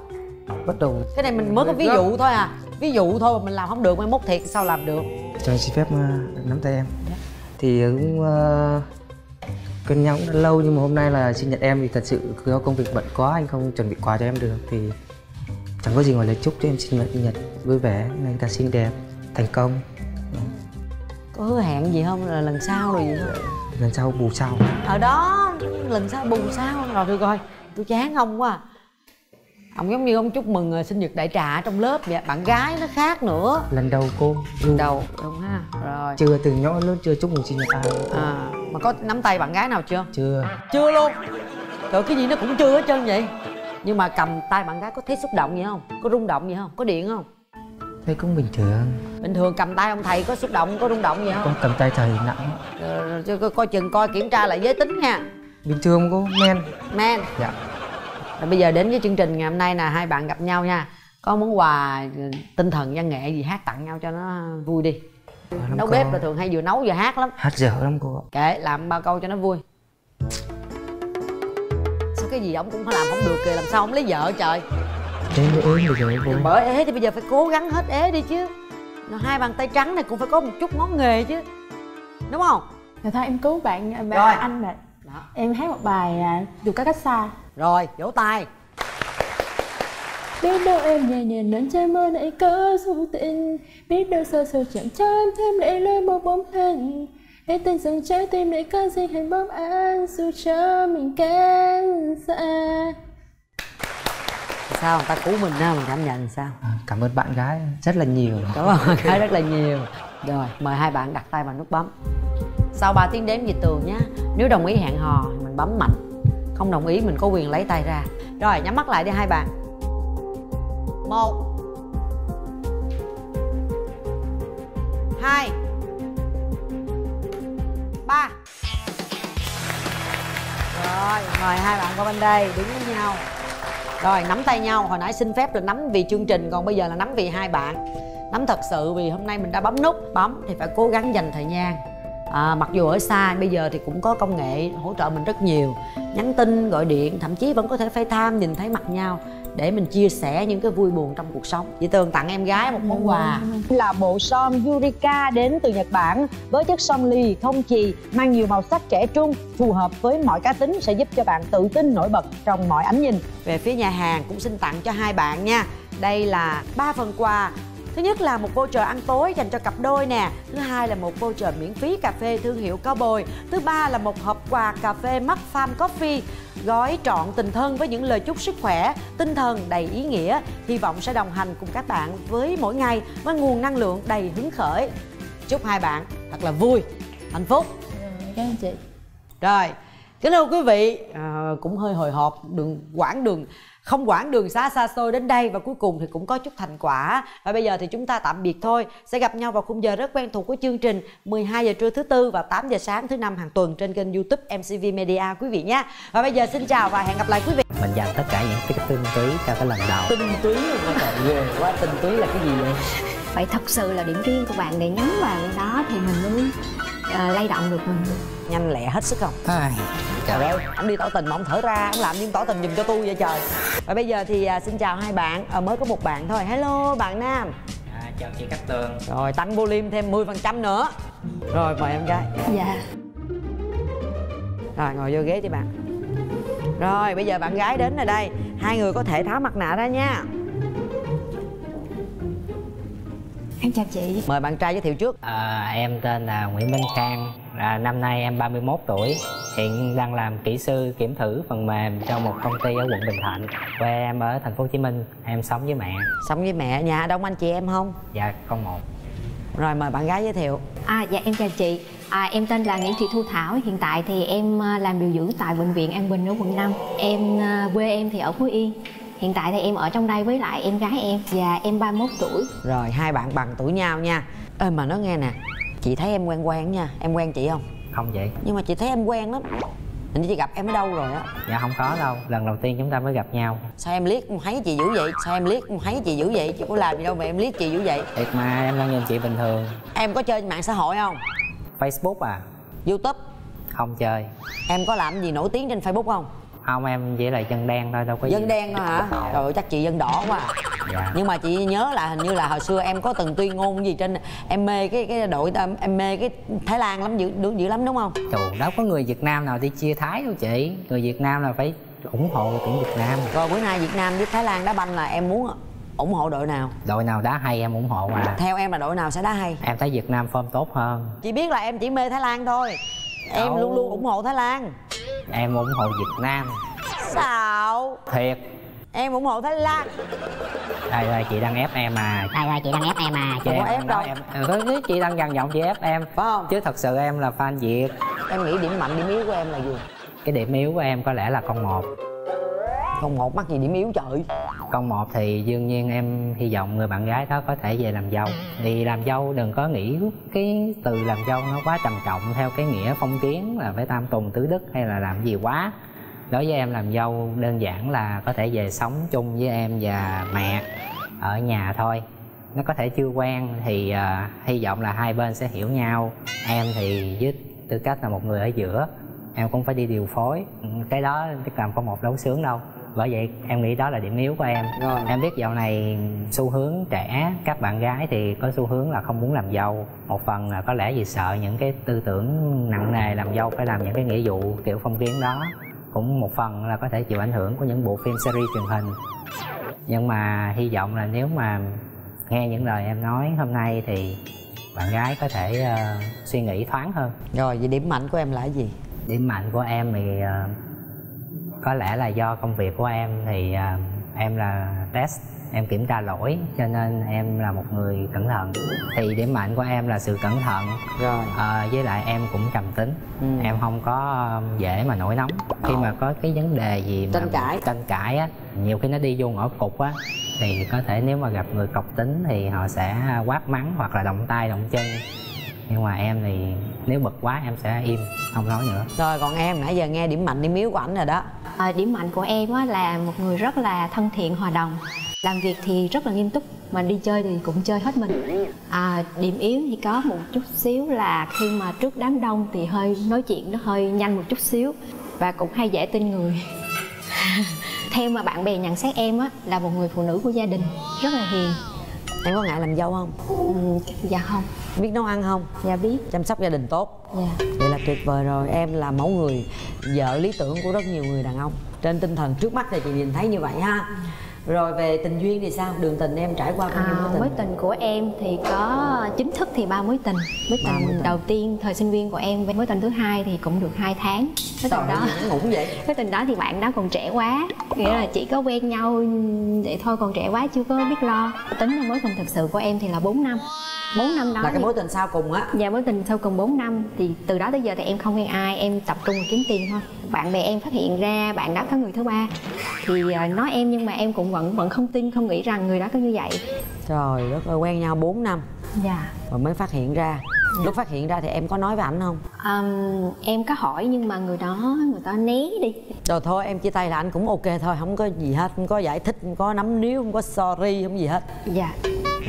Bắt đầu. Cái này mình mới có ví dụ thôi à. Ví dụ thôi mà mình làm không được, mai mốt thiệt sao làm được. Cho anh xin phép nắm tay em. Dạ. Thì cũng uh, cân nhắc cũng đã lâu, nhưng mà hôm nay là sinh nhật em thì thật sự do công việc bận quá, anh không chuẩn bị quà cho em được. Thì chẳng có gì ngoài lời chúc cho em sinh nhật, nhật vui vẻ, người ta xinh đẹp, thành công. Có hứa hẹn gì không? Là lần sau rồi gì không? Lần sau bù sau. Ở đó, lần sau bù sau. Rồi được rồi, tôi chán ông quá à. Ông giống như ông chúc mừng sinh nhật đại trà trong lớp vậy. Bạn gái nó khác nữa. Lần đầu cô. Lần đầu, đúng ha. Rồi. Chưa, từ nhỏ lớn chưa chúc mừng sinh nhật ai. À, mà có nắm tay bạn gái nào chưa? Chưa. Chưa luôn. Trời, cái gì nó cũng chưa hết trơn vậy. Nhưng mà cầm tay bạn gái có thấy xúc động gì không? Có rung động gì không? Có điện không? Thấy cũng bình thường. Bình thường cầm tay ông thầy có xúc động, có rung động gì không? Con cầm tay thầy nặng. Rồi, coi, coi chừng coi kiểm tra lại giới tính nha. Bình thường cô, men. Men. Dạ. Rồi bây giờ đến với chương trình ngày hôm nay là hai bạn gặp nhau nha. Có món quà tinh thần văn nghệ gì hát tặng nhau cho nó vui đi. Nấu bếp là thường hay vừa nấu vừa hát lắm. Hát dở lắm cô. Kệ, làm bao câu cho nó vui. Sao cái gì ổng cũng phải làm không được kìa, làm sao ổng lấy vợ trời. Ế ế rồi cô. Bởi ế thì bây giờ phải cố gắng hết ế đi chứ. Rồi hai bàn tay trắng này cũng phải có một chút món nghề chứ. Đúng không? Rồi thôi em cứu bạn, bạn rồi. Anh mà. Đó. Em hát một bài dù các cách xa. Rồi, vỗ tay. Biết đâu em nhẹ nhàng đến trái mơ nãy cỡ dù tình. Biết đâu sơ sơ chẳng cho em thêm lại lời một bóng hình. Hãy tin rằng trái tim nãy có gì hãy bóng an dù cho mình kén xa. Sao người ta cứu mình ra mình cảm nhận sao? À, cảm ơn bạn gái rất là nhiều. Cảm ơn bạn gái rất là nhiều. Rồi, mời hai bạn đặt tay vào nút bấm. Sau ba tiếng đếm về tường nhé. Nếu đồng ý hẹn hò mình bấm mạnh. Không đồng ý mình có quyền lấy tay ra. Rồi nhắm mắt lại đi hai bạn. Một, hai, ba. Rồi mời hai bạn qua bên đây đứng với nhau. Rồi nắm tay nhau. Hồi nãy xin phép là nắm vì chương trình, còn bây giờ là nắm vì hai bạn. Nắm thật sự vì hôm nay mình đã bấm nút. Bấm thì phải cố gắng dành thời gian. À, mặc dù ở xa, bây giờ thì cũng có công nghệ hỗ trợ mình rất nhiều. Nhắn tin, gọi điện, thậm chí vẫn có thể FaceTime nhìn thấy mặt nhau. Để mình chia sẻ những cái vui buồn trong cuộc sống. Chị Tường tặng em gái một món quà là bộ son Yurika đến từ Nhật Bản. Với chất son lì, thông chì, mang nhiều màu sắc trẻ trung, phù hợp với mọi cá tính, sẽ giúp cho bạn tự tin nổi bật trong mọi ánh nhìn. Về phía nhà hàng cũng xin tặng cho hai bạn nha. Đây là ba phần quà. Thứ nhất là một voucher ăn tối dành cho cặp đôi nè. Thứ hai là một voucher miễn phí cà phê thương hiệu Cowboy. Thứ ba là một hộp quà cà phê Max Farm Coffee. Gói trọn tình thân với những lời chúc sức khỏe, tinh thần đầy ý nghĩa. Hy vọng sẽ đồng hành cùng các bạn với mỗi ngày với nguồn năng lượng đầy hứng khởi. Chúc hai bạn thật là vui, hạnh phúc. Cảm ơn chị. Rồi, kính thưa quý vị, à, cũng hơi hồi hộp đường quãng đường. Không quản đường xa xa xôi đến đây và cuối cùng thì cũng có chút thành quả. Và bây giờ thì chúng ta tạm biệt thôi. Sẽ gặp nhau vào khung giờ rất quen thuộc của chương trình mười hai giờ trưa thứ tư và tám giờ sáng thứ năm hàng tuần trên kênh YouTube em xê vê Media quý vị nhé. Và bây giờ xin chào và hẹn gặp lại quý vị. Mình dành tất cả những cái tinh túy cho cái lần đầu. Tinh túy rồi các bạn, ghê quá, tinh túy là cái gì vậy? Phải thật sự là điểm riêng của bạn để nhắm vào đó thì mình mới uh, lay động được mình. Nhanh lẹ hết sức không? À. Trời ơi, ông đi tỏ tình mà ông thở ra, ông làm như tỏ tình giùm cho tôi vậy trời. Và bây giờ thì xin chào hai bạn, à, mới có một bạn thôi. Hello bạn nam. À, chào chị Cát Tường. Rồi tăng volume thêm mười phần trăm nữa. Rồi mời em gái. Dạ. Rồi ngồi vô ghế đi bạn. Rồi bây giờ bạn gái đến rồi đây. Hai người có thể tháo mặt nạ ra nha. Em chào chị. Mời bạn trai giới thiệu trước. À, em tên là Nguyễn Minh Khang, à, năm nay em ba mươi mốt tuổi. Hiện đang làm kỹ sư kiểm thử phần mềm cho một công ty ở quận Bình Thạnh. Quê em ở thành phố Hồ Chí Minh. Em sống với mẹ. Sống với mẹ, nhà đông anh chị em không? Dạ, con một. Rồi mời bạn gái giới thiệu. À, dạ em chào chị. À, em tên là Nguyễn Thị Thu Thảo. Hiện tại thì em làm điều dưỡng tại bệnh viện An Bình ở quận năm. Em quê em thì ở Phú Yên. Hiện tại thì em ở trong đây với lại em gái em. Và em ba mươi mốt tuổi. Rồi hai bạn bằng tuổi nhau nha. Ê mà nói nghe nè, chị thấy em quen quen nha. Em quen chị không? Không vậy. Nhưng mà chị thấy em quen lắm. Hình chị gặp em ở đâu rồi á? Dạ không có đâu. Lần đầu tiên chúng ta mới gặp nhau. Sao em liếc thấy chị dữ vậy? Sao em liếc thấy chị dữ vậy? Chị có làm gì đâu mà em liếc chị dữ vậy? Thiệt mà em đang nhìn chị bình thường. Em có chơi mạng xã hội không? Facebook à? YouTube? Không chơi. Em có làm gì nổi tiếng trên Facebook không? Không, em chỉ là dân đen thôi, đâu có dân gì. Đen thôi hả? Trời ơi, chắc chị dân đỏ quá à. Dạ. Nhưng mà chị nhớ là hình như là hồi xưa em có từng tuyên ngôn gì trên, em mê cái cái đội em mê cái Thái Lan lắm, dữ đúng dữ lắm đúng không? Trời, đâu có người Việt Nam nào đi chia Thái đâu chị. Người Việt Nam là phải ủng hộ tuyển Việt Nam. Rồi bữa nay Việt Nam với Thái Lan đá banh là em muốn ủng hộ đội nào? Đội nào đá hay em ủng hộ mà. Theo em là đội nào sẽ đá hay? Em thấy Việt Nam form tốt hơn. Chị biết là em chỉ mê Thái Lan thôi. Em đâu. Luôn luôn ủng hộ Thái Lan. Em ủng hộ Việt Nam. Sao? Thiệt. Em ủng hộ Thái Lan. Trời ơi chị đang ép em à. Trời ơi chị đang ép em à. Chị không có ép đâu em. Ừ, chị đang dằn giọng chị ép em. Phải không? Chứ thật sự em là fan Việt. Em nghĩ điểm mạnh điểm yếu của em là gì? Cái điểm yếu của em có lẽ là con một. Con một mắc gì điểm yếu trời. Con một thì đương nhiên em hy vọng người bạn gái đó có thể về làm dâu. Thì làm dâu đừng có nghĩ cái từ làm dâu nó quá trầm trọng theo cái nghĩa phong kiến là phải tam tùng tứ đức hay là làm gì quá. Đối với em làm dâu đơn giản là có thể về sống chung với em và mẹ ở nhà thôi. Nó có thể chưa quen thì uh, hy vọng là hai bên sẽ hiểu nhau. Em thì với tư cách là một người ở giữa, em cũng phải đi điều phối. Cái đó tức làm có một đấu sướng đâu. Bởi vậy em nghĩ đó là điểm yếu của em. Rồi. Em biết dạo này xu hướng trẻ, các bạn gái thì có xu hướng là không muốn làm dâu. Một phần là có lẽ vì sợ những cái tư tưởng nặng nề làm dâu phải làm những cái nghĩa vụ kiểu phong kiến đó. Cũng một phần là có thể chịu ảnh hưởng của những bộ phim series truyền hình. Nhưng mà hy vọng là nếu mà nghe những lời em nói hôm nay thì bạn gái có thể uh, suy nghĩ thoáng hơn. Rồi vậy điểm mạnh của em là cái gì? Điểm mạnh của em thì uh, có lẽ là do công việc của em thì uh, em là test, em kiểm tra lỗi cho nên em là một người cẩn thận. Thì điểm mạnh của em là sự cẩn thận. Rồi. À, với lại em cũng trầm tính. Ừ. Em không có dễ mà nổi nóng. Khi mà có cái vấn đề gì mà tranh cãi tranh cãi á, nhiều khi nó đi vô ngõ cụt á thì có thể nếu mà gặp người cộc tính thì họ sẽ quát mắng hoặc là động tay động chân. Nhưng mà em thì nếu bực quá em sẽ im, không nói nữa. Rồi còn em nãy giờ nghe điểm mạnh điểm yếu của ảnh rồi đó. À, điểm mạnh của em á là một người rất là thân thiện hòa đồng. Làm việc thì rất là nghiêm túc, mà đi chơi thì cũng chơi hết mình. À, điểm yếu thì có một chút xíu là khi mà trước đám đông thì hơi nói chuyện nó hơi nhanh một chút xíu. Và cũng hay dễ tin người. Theo mà bạn bè nhận xét em á là một người phụ nữ của gia đình, rất là hiền. Em có ngại làm dâu không? Ừ, dạ không. Biết nấu ăn không? Dạ biết. Chăm sóc gia đình tốt? Dạ. Vậy là tuyệt vời rồi. Em là mẫu người vợ lý tưởng của rất nhiều người đàn ông. Trên tinh thần trước mắt thì chị nhìn thấy như vậy ha. Rồi về tình duyên thì sao? Đường tình em trải qua bao nhiêu mối tình? À, mối tình của em thì có chính thức thì ba mối tình. Mối tình, tình đầu tiên thời sinh viên của em, mối tình thứ hai thì cũng được hai tháng. Mối tình đó ngủ vậy. Mối tình đó thì bạn đó còn trẻ quá, nghĩa là chỉ có quen nhau vậy thôi, còn trẻ quá chưa có biết lo. Tính là mối tình thực sự của em thì là bốn năm. bốn năm đó là cái mối tình sau cùng á. Dạ, mối tình sau cùng bốn năm. Thì từ đó tới giờ thì em không quen ai, em tập trung kiếm tiền thôi. Bạn bè em phát hiện ra bạn đó có người thứ ba thì nói em, nhưng mà em cũng vẫn vẫn không tin, không nghĩ rằng người đó có như vậy. Trời đất ơi, quen nhau bốn năm. Dạ. Rồi mới phát hiện ra. Dạ. Lúc phát hiện ra thì em có nói với ảnh không? À, em có hỏi nhưng mà người đó người ta né đi. Rồi thôi em chia tay là anh cũng ok thôi, không có gì hết, không có giải thích, không có nắm níu, không có sorry, không gì hết. Dạ.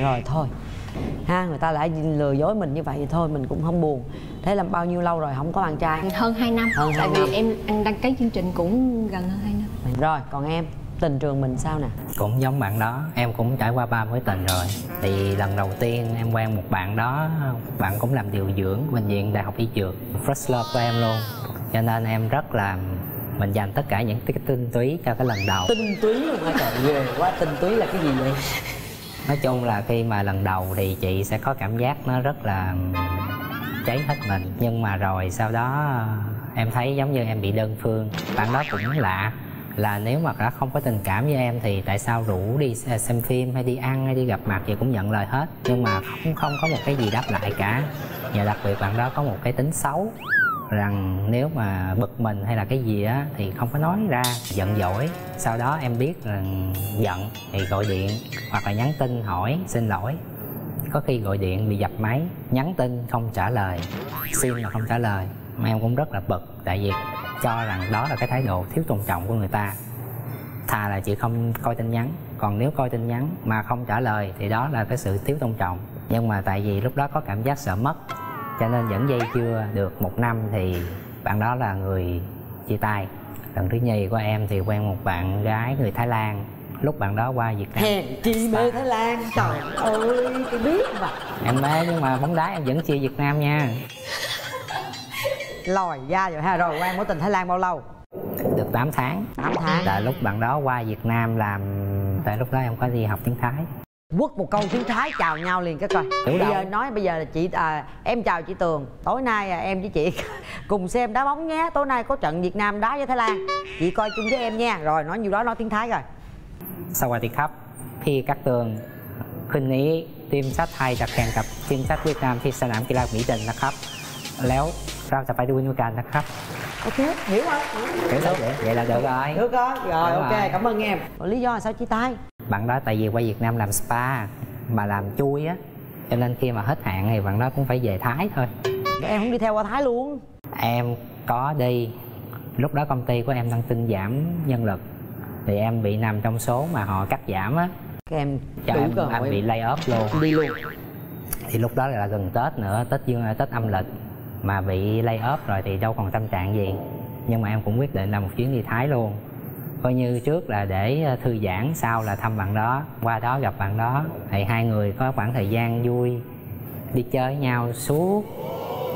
Rồi thôi. ha, người ta đã lừa dối mình như vậy thì thôi mình cũng không buồn. Thế là bao nhiêu lâu rồi không có bạn trai? Hơn hai năm. Hơn tại vì năm. Em anh đăng ký chương trình cũng gần hơn hai năm. Rồi còn em, tình trường mình sao nè? Cũng giống bạn đó, em cũng trải qua ba mối tình rồi. Thì lần đầu tiên em quen một bạn đó, bạn cũng làm điều dưỡng bệnh viện Đại học Y Dược, first love của em luôn. Cho nên em rất là mình dành tất cả những cái tinh túy cho cái lần đầu. Tinh túy luôn hả? Trời ghê quá, tinh túy là cái gì vậy? Nói chung là khi mà lần đầu thì chị sẽ có cảm giác nó rất là cháy hết mình. Nhưng mà rồi sau đó em thấy giống như em bị đơn phương. Bạn đó cũng lạ là nếu mà đã không có tình cảm với em thì tại sao rủ đi xem phim hay đi ăn hay đi gặp mặt thì cũng nhận lời hết. Nhưng mà cũng không có một cái gì đáp lại cả. Và đặc biệt bạn đó có một cái tính xấu, rằng nếu mà bực mình hay là cái gì á thì không có nói ra, giận dỗi. Sau đó em biết là giận thì gọi điện hoặc là nhắn tin hỏi xin lỗi. Có khi gọi điện bị dập máy, nhắn tin không trả lời, xin là không trả lời. Mà em cũng rất là bực, tại vì cho rằng đó là cái thái độ thiếu tôn trọng của người ta. Thà là chị không coi tin nhắn, còn nếu coi tin nhắn mà không trả lời thì đó là cái sự thiếu tôn trọng. Nhưng mà tại vì lúc đó có cảm giác sợ mất, cho nên dẫn dây chưa được một năm thì bạn đó là người chia tay. Lần thứ nhì của em thì quen một bạn gái người Thái Lan. Lúc bạn đó qua Việt Nam. Hèn chi mê Thái Lan, trời ơi, tôi biết mà. Em mê nhưng mà bóng đá em vẫn chia Việt Nam nha. Lòi da rồi ha. Rồi quen mối tình Thái Lan bao lâu? Được tám tháng. Tám tháng. Là lúc bạn đó qua Việt Nam làm. Tại lúc đó em có đi học tiếng Thái. Quất một câu tiếng Thái chào nhau liền cái coi. Bây giờ nói bây giờ là chị à, em chào chị Tường. Tối nay à, em với chị cùng xem đá bóng nhé. Tối nay có trận Việt Nam đá với Thái Lan, chị coi chung với em nha. Rồi nói nhiều đó, nói tiếng Thái rồi. Sau qua thì khắp khi Cát Tường khinh ý tiêm sát hay đặc hẹn cặp tiêm sát Việt Nam khi sân ảm kỳ lạc Mỹ Đình là khắp léo rau sẽ phải đuôi nuôi càn là khắp. Ok, hiểu không? Hiểu rồi. Vậy, vậy là được rồi. Được rồi, rồi ok, rồi. Cảm ơn em. Lý do là sao chia tay? Bạn đó tại vì qua Việt Nam làm spa mà làm chui á, cho nên khi mà hết hạn thì bạn đó cũng phải về Thái thôi. Em không đi theo qua Thái luôn? Em có đi. Lúc đó công ty của em đang tin giảm nhân lực thì em bị nằm trong số mà họ cắt giảm á. Các em cho em, em bị lay off luôn. Đi luôn. Thì lúc đó là gần Tết nữa, Tết dương Tết âm lịch mà bị lay off rồi thì đâu còn tâm trạng gì. Nhưng mà em cũng quyết định là một chuyến đi Thái luôn. Coi như trước là để thư giãn, sau là thăm bạn đó. Qua đó gặp bạn đó thì hai người có khoảng thời gian vui, đi chơi với nhau suốt.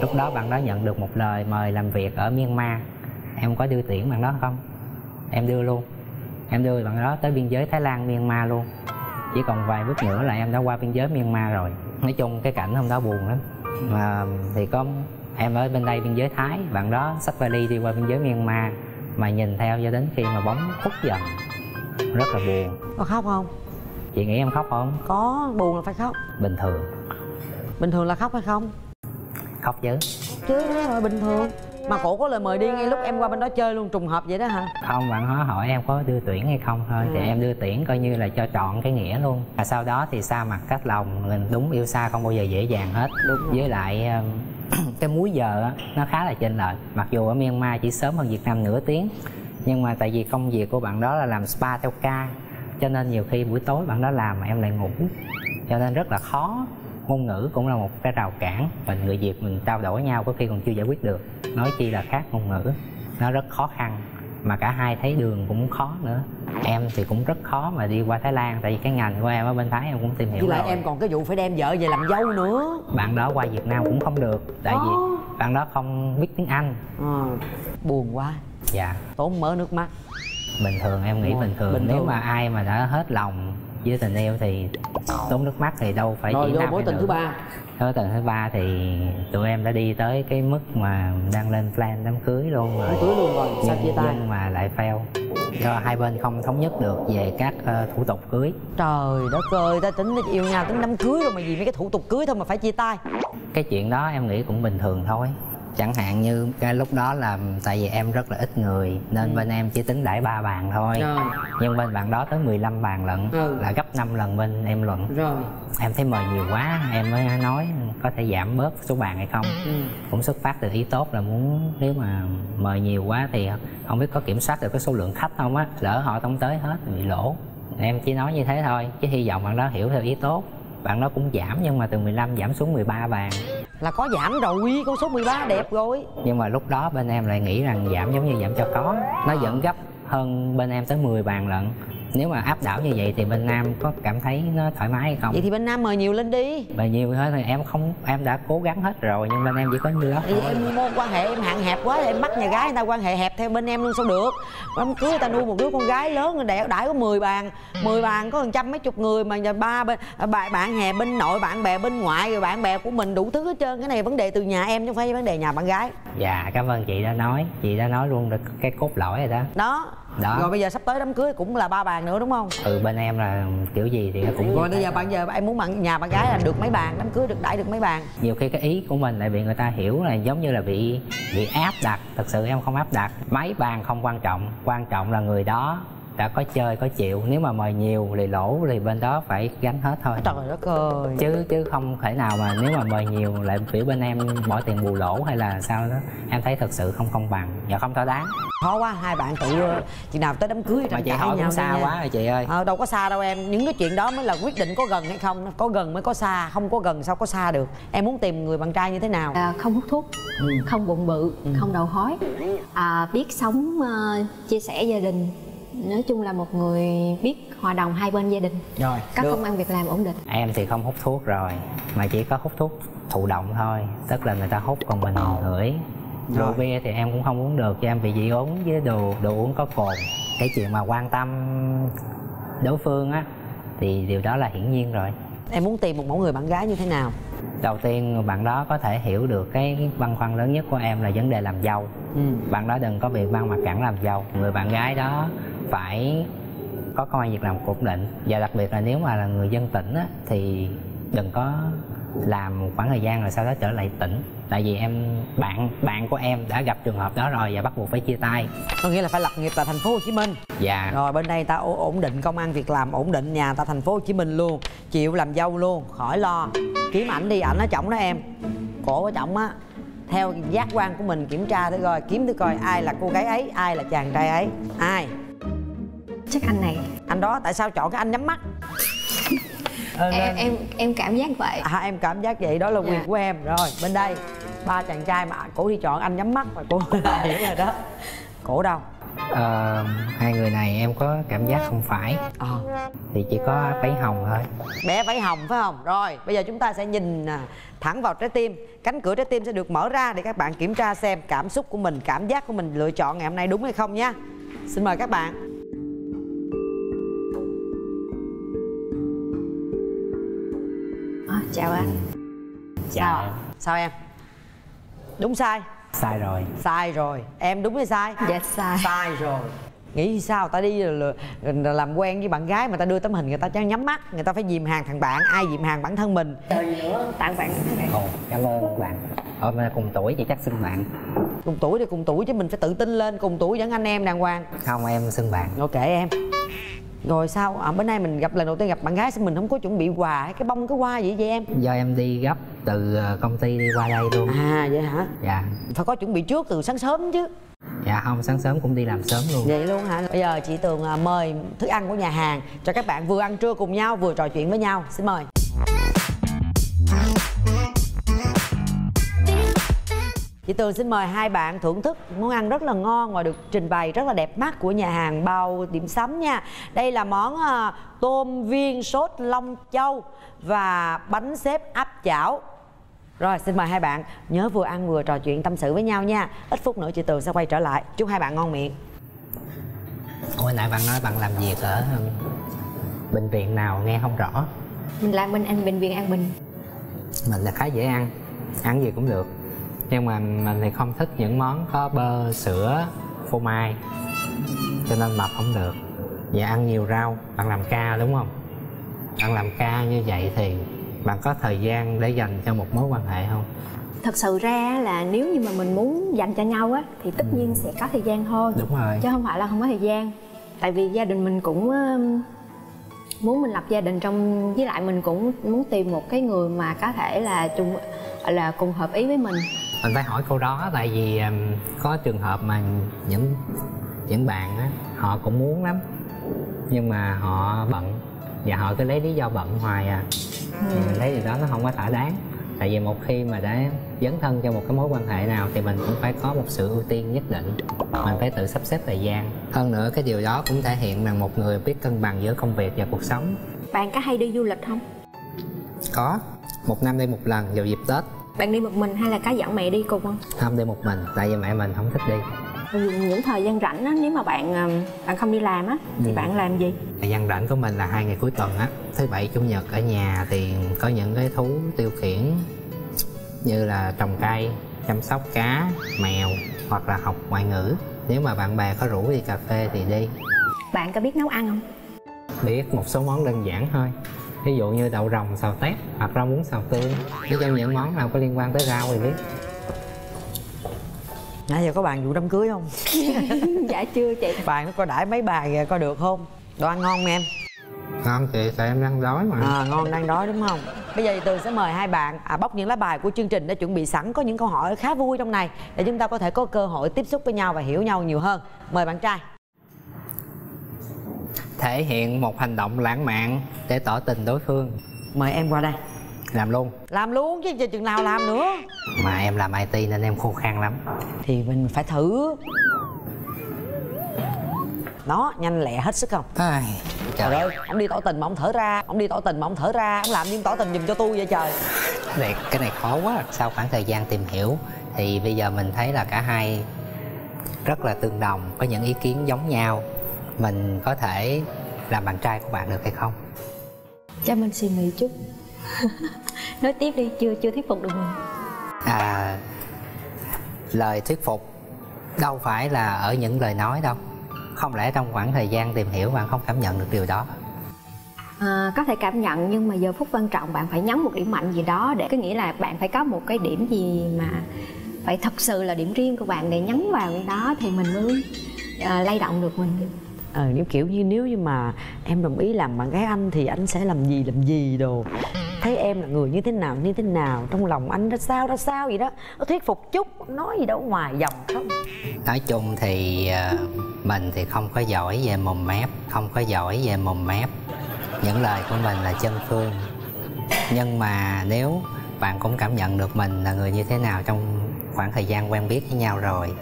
Lúc đó bạn đó nhận được một lời mời làm việc ở Myanmar. Em có đưa tiễn bạn đó không? Em đưa luôn. Em đưa bạn đó tới biên giới Thái Lan Myanmar luôn. Chỉ còn vài bước nữa là em đã qua biên giới Myanmar rồi. Nói chung cái cảnh hôm đó buồn lắm. Mà thì có em ở bên đây biên giới Thái, bạn đó xách vali đi qua biên giới Myanmar mà nhìn theo cho đến khi mà bóng khuất dần, rất là buồn. Có khóc không? Chị nghĩ em khóc không? Có, buồn là phải khóc. Bình thường. Bình thường là khóc hay không? Khóc chứ. Chứ rồi bình thường. Mà cổ có lời mời đi ngay lúc em qua bên đó chơi luôn, trùng hợp vậy đó hả? Không, bạn nó hỏi em có đưa tuyển hay không thôi. Ừ. Thì em đưa tuyển coi như là cho trọn cái nghĩa luôn. Và sau đó thì xa mặt cách lòng, mình đúng yêu xa không bao giờ dễ dàng hết. Đúng rồi. Với lại cái múi giờ nó khá là chênh lệch. Mặc dù ở Myanmar chỉ sớm hơn Việt Nam nửa tiếng, nhưng mà tại vì công việc của bạn đó là làm spa theo ca, cho nên nhiều khi buổi tối bạn đó làm mà em lại ngủ, cho nên rất là khó. Ngôn ngữ cũng là một cái rào cản. Mình người Việt mình trao đổi nhau có khi còn chưa giải quyết được, nói chi là khác ngôn ngữ. Nó rất khó khăn. Mà cả hai thấy đường cũng khó nữa. Em thì cũng rất khó mà đi qua Thái Lan. Tại vì cái ngành của em ở bên Thái em cũng tìm hiểu rồi. Với lại em còn cái vụ phải đem vợ về làm dâu nữa. Bạn đó qua Việt Nam cũng không được. Tại vì bạn đó không biết tiếng Anh. À, buồn quá. Dạ. Tốn mớ nước mắt. Bình thường em nghĩ. Ồ, bình thường. Bình Nếu thường. Mà ai mà đã hết lòng với tình yêu thì tốn nước mắt thì đâu phải. Rồi, chỉ năm mối tình nữa. Thứ ba. Mối tình thứ ba thì tụi em đã đi tới cái mức mà đang lên plan đám cưới luôn rồi. Cưới luôn rồi, sao chia tay? Nhưng mà lại fail. Do hai bên không thống nhất được về các uh, thủ tục cưới. Trời đất ơi, ta tính yêu nhau tính đám cưới rồi mà vì mấy cái thủ tục cưới thôi mà phải chia tay. Cái chuyện đó em nghĩ cũng bình thường thôi. Chẳng hạn như cái lúc đó là tại vì em rất là ít người nên ừ. bên em chỉ tính đãi ba bàn thôi. Rồi. Nhưng bên bạn đó tới mười lăm bàn lận. Ừ. Là gấp năm lần bên em luận. Rồi. Em thấy mời nhiều quá em mới nói có thể giảm bớt số bàn hay không. Ừ. Cũng xuất phát từ ý tốt là muốn nếu mà mời nhiều quá thì không biết có kiểm soát được cái số lượng khách không á. Lỡ họ không tới hết thì bị lỗ. Em chỉ nói như thế thôi chứ hy vọng bạn đó hiểu theo ý tốt. bạn đó cũng giảm nhưng mà từ mười lăm giảm xuống mười ba vàng. Là có giảm rồi, con số mười ba đẹp rồi. Nhưng mà lúc đó bên em lại nghĩ rằng giảm giống như giảm cho có. Nó vẫn gấp hơn bên em tới mười vàng lận. Nếu mà áp đảo như vậy thì bên Nam có cảm thấy nó thoải mái hay không? Vậy thì bên Nam mời nhiều lên đi. Mời nhiều hết thì em không, em đã cố gắng hết rồi nhưng bên em chỉ có nhiêu đó. Thì em môn quan hệ em hạn hẹp quá, em bắt nhà gái người ta quan hệ hẹp theo bên em luôn sao được? Em cưới người ta nuôi một đứa con gái lớn đẻ đãi có mười bàn, mười bàn có trăm mấy chục người mà nhà ba bên bạn hè bên nội, bạn bè bên ngoại rồi bạn bè của mình đủ thứ hết trơn. Cái này vấn đề từ nhà em chứ không phải vấn đề nhà bạn gái. Dạ cảm ơn chị đã nói, chị đã nói luôn được cái cốt lõi rồi đó. Đó. Đó. Rồi bây giờ sắp tới đám cưới cũng là ba bàn nữa đúng không? Ừ bên em là kiểu gì thì cũng. Rồi bây giờ bạn giờ em muốn bạn nhà bạn gái là được mấy bàn, đám cưới được đãi được mấy bàn. Nhiều khi cái ý của mình lại bị người ta hiểu là giống như là bị bị áp đặt. Thật sự em không áp đặt, mấy bàn không quan trọng, quan trọng là người đó đã có chơi có chịu. Nếu mà mời nhiều thì lỗ thì bên đó phải gánh hết thôi. Trời đất ơi, chứ chứ không thể nào mà nếu mà mời nhiều lại phía bên em bỏ tiền bù lỗ hay là sao đó. Em thấy thật sự không công bằng và không thỏa đáng. Khó quá, hai bạn tự chừng nào tới đám cưới mà chị hỏi nhau xa quá rồi chị ơi. Ờ, đâu có xa đâu em, những cái chuyện đó mới là quyết định có gần hay không. Có gần mới có xa, không có gần sao có xa được. Em muốn tìm người bạn trai như thế nào? À, không hút thuốc, ừ. không bụng bự, ừ. không đầu hói, à, biết sống uh, chia sẻ gia đình. Nói chung là một người biết hòa đồng hai bên gia đình. Rồi, các công ăn việc làm ổn định. Em thì không hút thuốc rồi, mà chỉ có hút thuốc thụ động thôi. Tức là người ta hút còn mình ngửi. Rượu bia thì em cũng không uống được cho em bị dị ứng với đồ đồ uống có cồn. Cái chuyện mà quan tâm đối phương á thì điều đó là hiển nhiên rồi. Em muốn tìm một mẫu người bạn gái như thế nào? Đầu tiên bạn đó có thể hiểu được cái băn khoăn lớn nhất của em là vấn đề làm dâu. ừ. Bạn đó đừng có bị mang mặt cản làm dâu. Người bạn gái đó phải có công an việc làm ổn định. Và đặc biệt là nếu mà là người dân tỉnh á, thì đừng có làm một khoảng thời gian rồi sau đó trở lại tỉnh. Tại vì em bạn bạn của em đã gặp trường hợp đó rồi và bắt buộc phải chia tay. Có nghĩa là phải lập nghiệp tại thành phố Hồ Chí Minh. Dạ. Rồi bên đây ta ổn định công ăn việc làm, ổn định nhà tại thành phố Hồ Chí Minh luôn, chịu làm dâu luôn, khỏi lo. Kiếm ảnh đi, ảnh nó chồng đó em. Cổ của chồng á, theo giác quan của mình kiểm tra thử coi, kiếm thử coi ai là cô gái ấy, ai là chàng trai ấy, ai. Chắc anh này. Anh đó tại sao chọn cái anh nhắm mắt? Ừ, em, em em cảm giác vậy. À, em cảm giác vậy đó là quyền yeah. của em. Rồi bên đây ba chàng trai mà cổ đi chọn anh nhắm mắt mà cô hiểu rồi đó. Cổ đâu? Ờ, hai người này em có cảm giác không phải. Ờ. Thì chỉ có váy hồng thôi. Bé váy hồng phải không? Rồi bây giờ chúng ta sẽ nhìn thẳng vào trái tim. Cánh cửa trái tim sẽ được mở ra để các bạn kiểm tra xem cảm xúc của mình, cảm giác của mình lựa chọn ngày hôm nay đúng hay không nha. Xin mời các bạn. Chào anh. Chào. Sao? Sao em? Đúng sai? Sai rồi. Sai rồi. Em đúng hay sai? Dạ sai. Sai rồi. Nghĩ sao ta đi là, là làm quen với bạn gái mà ta đưa tấm hình người ta chắc nhắm mắt. Người ta phải dìm hàng thằng bạn. Ai dìm hàng bản thân mình. Đời nữa tặng bạn. Ồ, cảm ơn các bạn. Ở mà cùng tuổi chị chắc xưng bạn. Cùng tuổi thì cùng tuổi chứ mình phải tự tin lên. Cùng tuổi vẫn anh em đàng hoàng. Không em xưng bạn. Rồi kệ em. Rồi sao? À, bữa nay mình gặp lần đầu tiên gặp bạn gái sao mình không có chuẩn bị quà hay cái bông cái hoa vậy vậy em? Do em đi gấp từ công ty đi qua đây luôn. À vậy hả? Dạ. Phải có chuẩn bị trước từ sáng sớm chứ. Dạ không, sáng sớm cũng đi làm sớm luôn. Vậy luôn hả? Bây giờ chị Tường mời thức ăn của nhà hàng cho các bạn vừa ăn trưa cùng nhau vừa trò chuyện với nhau. Xin mời. Chị Tường xin mời hai bạn thưởng thức món ăn rất là ngon và được trình bày rất là đẹp mắt của nhà hàng Bao Điểm Sắm nha. Đây là món tôm viên sốt Long Châu và bánh xếp áp chảo. Rồi xin mời hai bạn nhớ vừa ăn vừa trò chuyện tâm sự với nhau nha. Ít phút nữa chị Tường sẽ quay trở lại. Chúc hai bạn ngon miệng. Hồi nãy bạn nói bạn làm việc ở bệnh viện nào nghe không rõ. Mình làm bên anh bệnh viện An Bình. Mình là khá dễ ăn, ăn gì cũng được. Nhưng mà mình thì không thích những món có bơ, sữa, phô mai. Cho nên mập không được. Và ăn nhiều rau. Bạn làm ca đúng không? Bạn làm ca như vậy thì bạn có thời gian để dành cho một mối quan hệ không? Thật sự ra là nếu như mà mình muốn dành cho nhau á thì tất ừ. nhiên sẽ có thời gian thôi. Đúng rồi. Chứ không phải là không có thời gian. Tại vì gia đình mình cũng muốn mình lập gia đình trong. Với lại mình cũng muốn tìm một cái người mà có thể là chung là cùng hợp ý với mình. Mình phải hỏi câu đó tại vì um, có trường hợp mà những những bạn á, họ cũng muốn lắm nhưng mà họ bận và họ cứ lấy lý do bận hoài à. Ừ. Thì mình thấy điều đó nó không có thỏa đáng. Tại vì một khi mà đã dấn thân cho một cái mối quan hệ nào thì mình cũng phải có một sự ưu tiên nhất định. Mình phải tự sắp xếp thời gian. Hơn nữa cái điều đó cũng thể hiện rằng một người biết cân bằng giữa công việc và cuộc sống. Bạn có hay đi du lịch không? Có, một năm đi một lần vào dịp Tết. Bạn đi một mình hay là có dẫn mẹ đi cùng không? Không, đi một mình, tại vì mẹ mình không thích đi. Những thời gian rảnh á, nếu mà bạn bạn không đi làm á thì ừ. bạn làm gì? Thời gian rảnh của mình là hai ngày cuối tuần á, thứ bảy chủ nhật ở nhà thì có những cái thú tiêu khiển như là trồng cây, chăm sóc cá, mèo hoặc là học ngoại ngữ. Nếu mà bạn bè có rủ đi cà phê thì đi. Bạn có biết nấu ăn không? Biết một số món đơn giản thôi, ví dụ như đậu rồng xào tép hoặc rau muống xào tương. Nói chung những món nào có liên quan tới rau thì biết. Nãy giờ có bàn vụ đám cưới không? Dạ chưa chị. Bàn nó có đãi mấy bà kìa, coi được không? Đồ ăn ngon không em? Ngon chị, tại em đang đói mà. À, ngon đang đói đúng không? Bây giờ thì Tường sẽ mời hai bạn à, bóc những lá bài của chương trình đã chuẩn bị sẵn. Có những câu hỏi khá vui trong này để chúng ta có thể có cơ hội tiếp xúc với nhau và hiểu nhau nhiều hơn. Mời bạn trai. Thể hiện một hành động lãng mạn để tỏ tình đối phương. Mời em qua đây. Làm luôn. Làm luôn chứ giờ chừng nào làm nữa. Mà em làm i tê nên em khô khan lắm. Thì mình phải thử. Nó nhanh lẹ hết sức không? Ai, trời ơi, ông đi tỏ tình mà ông thở ra. Ông đi tỏ tình mà ông thở ra. Ông làm nhưng tỏ tình giùm cho tôi vậy trời. Cái này, cái này khó quá. Sau khoảng thời gian tìm hiểu thì bây giờ mình thấy là cả hai rất là tương đồng, có những ý kiến giống nhau. Mình có thể làm bạn trai của bạn được hay không? Cho mình suy nghĩ chút. Nói tiếp đi, chưa chưa thuyết phục được mình. À, lời thuyết phục đâu phải là ở những lời nói đâu. Không lẽ trong khoảng thời gian tìm hiểu bạn không cảm nhận được điều đó? À, có thể cảm nhận nhưng mà giờ phút quan trọng bạn phải nhấn một điểm mạnh gì đó để, có nghĩa là bạn phải có một cái điểm gì mà phải thật sự là điểm riêng của bạn để nhấn vào cái đó thì mình mới à, lay động được mình. Ờ, nếu kiểu như nếu như mà em đồng ý làm bạn gái anh thì anh sẽ làm gì làm gì đồ, thấy em là người như thế nào như thế nào, trong lòng anh ra sao ra sao vậy đó, nó thuyết phục chút, nói gì đâu ngoài dòng không. Nói chung thì mình thì không có giỏi về mồm mép, không có giỏi về mồm mép, những lời của mình là chân phương. Nhưng mà nếu bạn cũng cảm nhận được mình là người như thế nào trong khoảng thời gian quen biết với nhau rồi,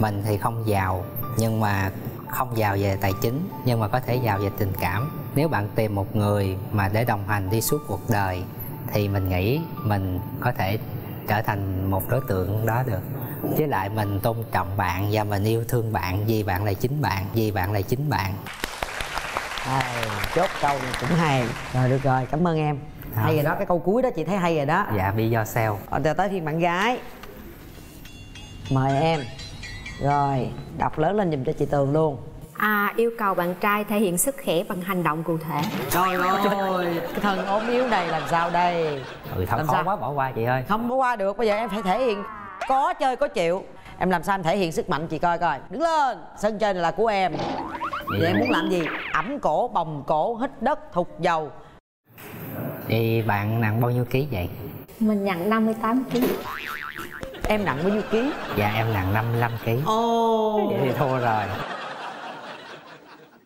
mình thì không giàu nhưng mà không giàu về tài chính nhưng mà có thể giàu về tình cảm. Nếu bạn tìm một người mà để đồng hành đi suốt cuộc đời thì mình nghĩ mình có thể trở thành một đối tượng đó được. Với lại mình tôn trọng bạn và mình yêu thương bạn vì bạn là chính bạn, vì bạn là chính bạn. À, chốt câu này cũng hay. Rồi được rồi, cảm ơn em. Hay không. Rồi đó, cái câu cuối đó chị thấy hay rồi đó. Dạ, be yourself. Rồi tới phiên bạn gái. Mời em. Rồi, đọc lớn lên dùm cho chị Tường luôn. À, yêu cầu bạn trai thể hiện sức khỏe bằng hành động cụ thể. Trời ơi, cái thân ốm yếu này làm sao đây? Ừ, thật khó quá, bỏ qua chị ơi. Không bỏ qua được, bây giờ em phải thể hiện có chơi có chịu. Em làm sao em thể hiện sức mạnh chị coi coi. Đứng lên, sân chơi này là của em. Vậy em muốn làm gì? Ẩm cổ, bồng cổ, hít đất, thụt dầu. Thì bạn nặng bao nhiêu ký vậy? Mình nặng năm mươi tám ký. Em nặng bao nhiêu ký? Dạ em nặng năm mươi lăm ký. Ồ, vậy thì thua rồi.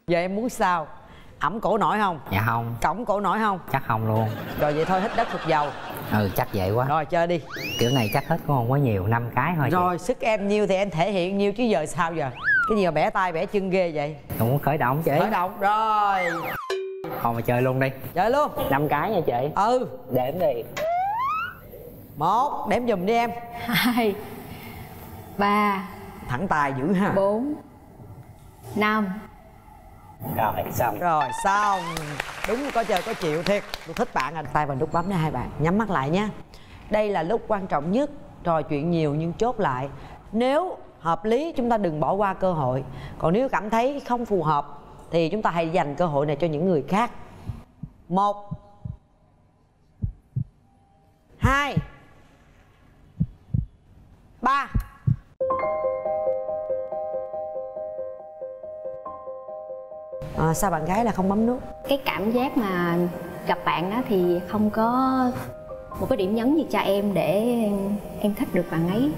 Giờ em muốn sao? Ẩm cổ nổi không? Dạ không. Cổng cổ nổi không? Chắc không luôn. Rồi vậy thôi, hít đất thuộc dầu. Ừ chắc vậy quá. Rồi chơi đi. Kiểu này chắc hết cũng không quá nhiều, năm cái thôi. Rồi chị, sức em nhiêu thì em thể hiện nhiêu chứ giờ sao giờ? Cái gì mà bẻ tay bẻ chân ghê vậy? Không muốn khởi động chị. Khởi động rồi. Thôi mà chơi luôn đi. Chơi luôn. năm cái nha chị. Ừ. Đếm đi. Một, đếm giùm đi em. Hai, ba. Thẳng tài dữ ha. Bốn, năm. Rồi xong. Rồi xong. Đúng có chơi có chịu thiệt. Tôi thích bạn anh. Tay vào nút bấm nha hai bạn. Nhắm mắt lại nha. Đây là lúc quan trọng nhất. Trò chuyện nhiều nhưng chốt lại. Nếu hợp lý chúng ta đừng bỏ qua cơ hội. Còn nếu cảm thấy không phù hợp thì chúng ta hãy dành cơ hội này cho những người khác. Một, hai, ba. À, sao bạn gái là không bấm nút? Cái cảm giác mà gặp bạn đó thì không có một cái điểm nhấn gì cho em để em thích được bạn ấy.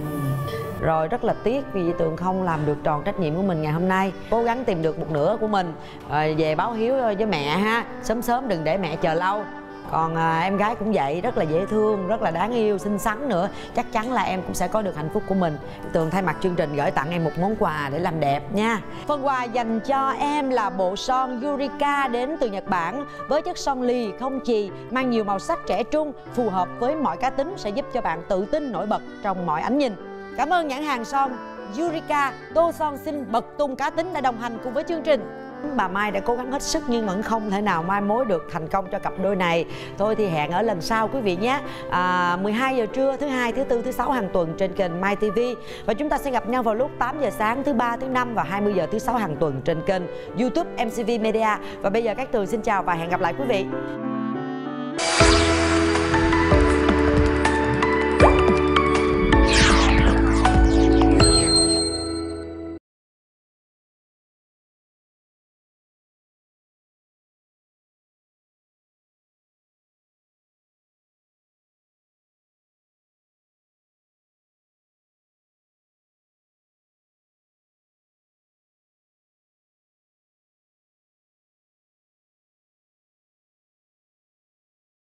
Rồi rất là tiếc vì Tường không làm được tròn trách nhiệm của mình ngày hôm nay. Cố gắng tìm được một nửa của mình rồi về báo hiếu với mẹ ha. Sớm sớm đừng để mẹ chờ lâu. Còn à, em gái cũng vậy, rất là dễ thương, rất là đáng yêu, xinh xắn nữa. Chắc chắn là em cũng sẽ có được hạnh phúc của mình. Tường thay mặt chương trình gửi tặng em một món quà để làm đẹp nha. Phần quà dành cho em là bộ son Yurika đến từ Nhật Bản. Với chất son lì không chì, mang nhiều màu sắc trẻ trung, phù hợp với mọi cá tính, sẽ giúp cho bạn tự tin nổi bật trong mọi ánh nhìn. Cảm ơn nhãn hàng son Yurika. Tô son xinh bật tung cá tính đã đồng hành cùng với chương trình. Bà Mai đã cố gắng hết sức nhưng vẫn không thể nào mai mối được thành công cho cặp đôi này. Thôi thì hẹn ở lần sau quý vị nhé. à, mười hai giờ trưa thứ hai, thứ tư, thứ sáu hàng tuần trên kênh My ti vi. Và chúng ta sẽ gặp nhau vào lúc tám giờ sáng thứ ba, thứ năm và hai mươi giờ thứ sáu hàng tuần trên kênh YouTube em xê vê Media. Và bây giờ Cát Tường xin chào và hẹn gặp lại quý vị.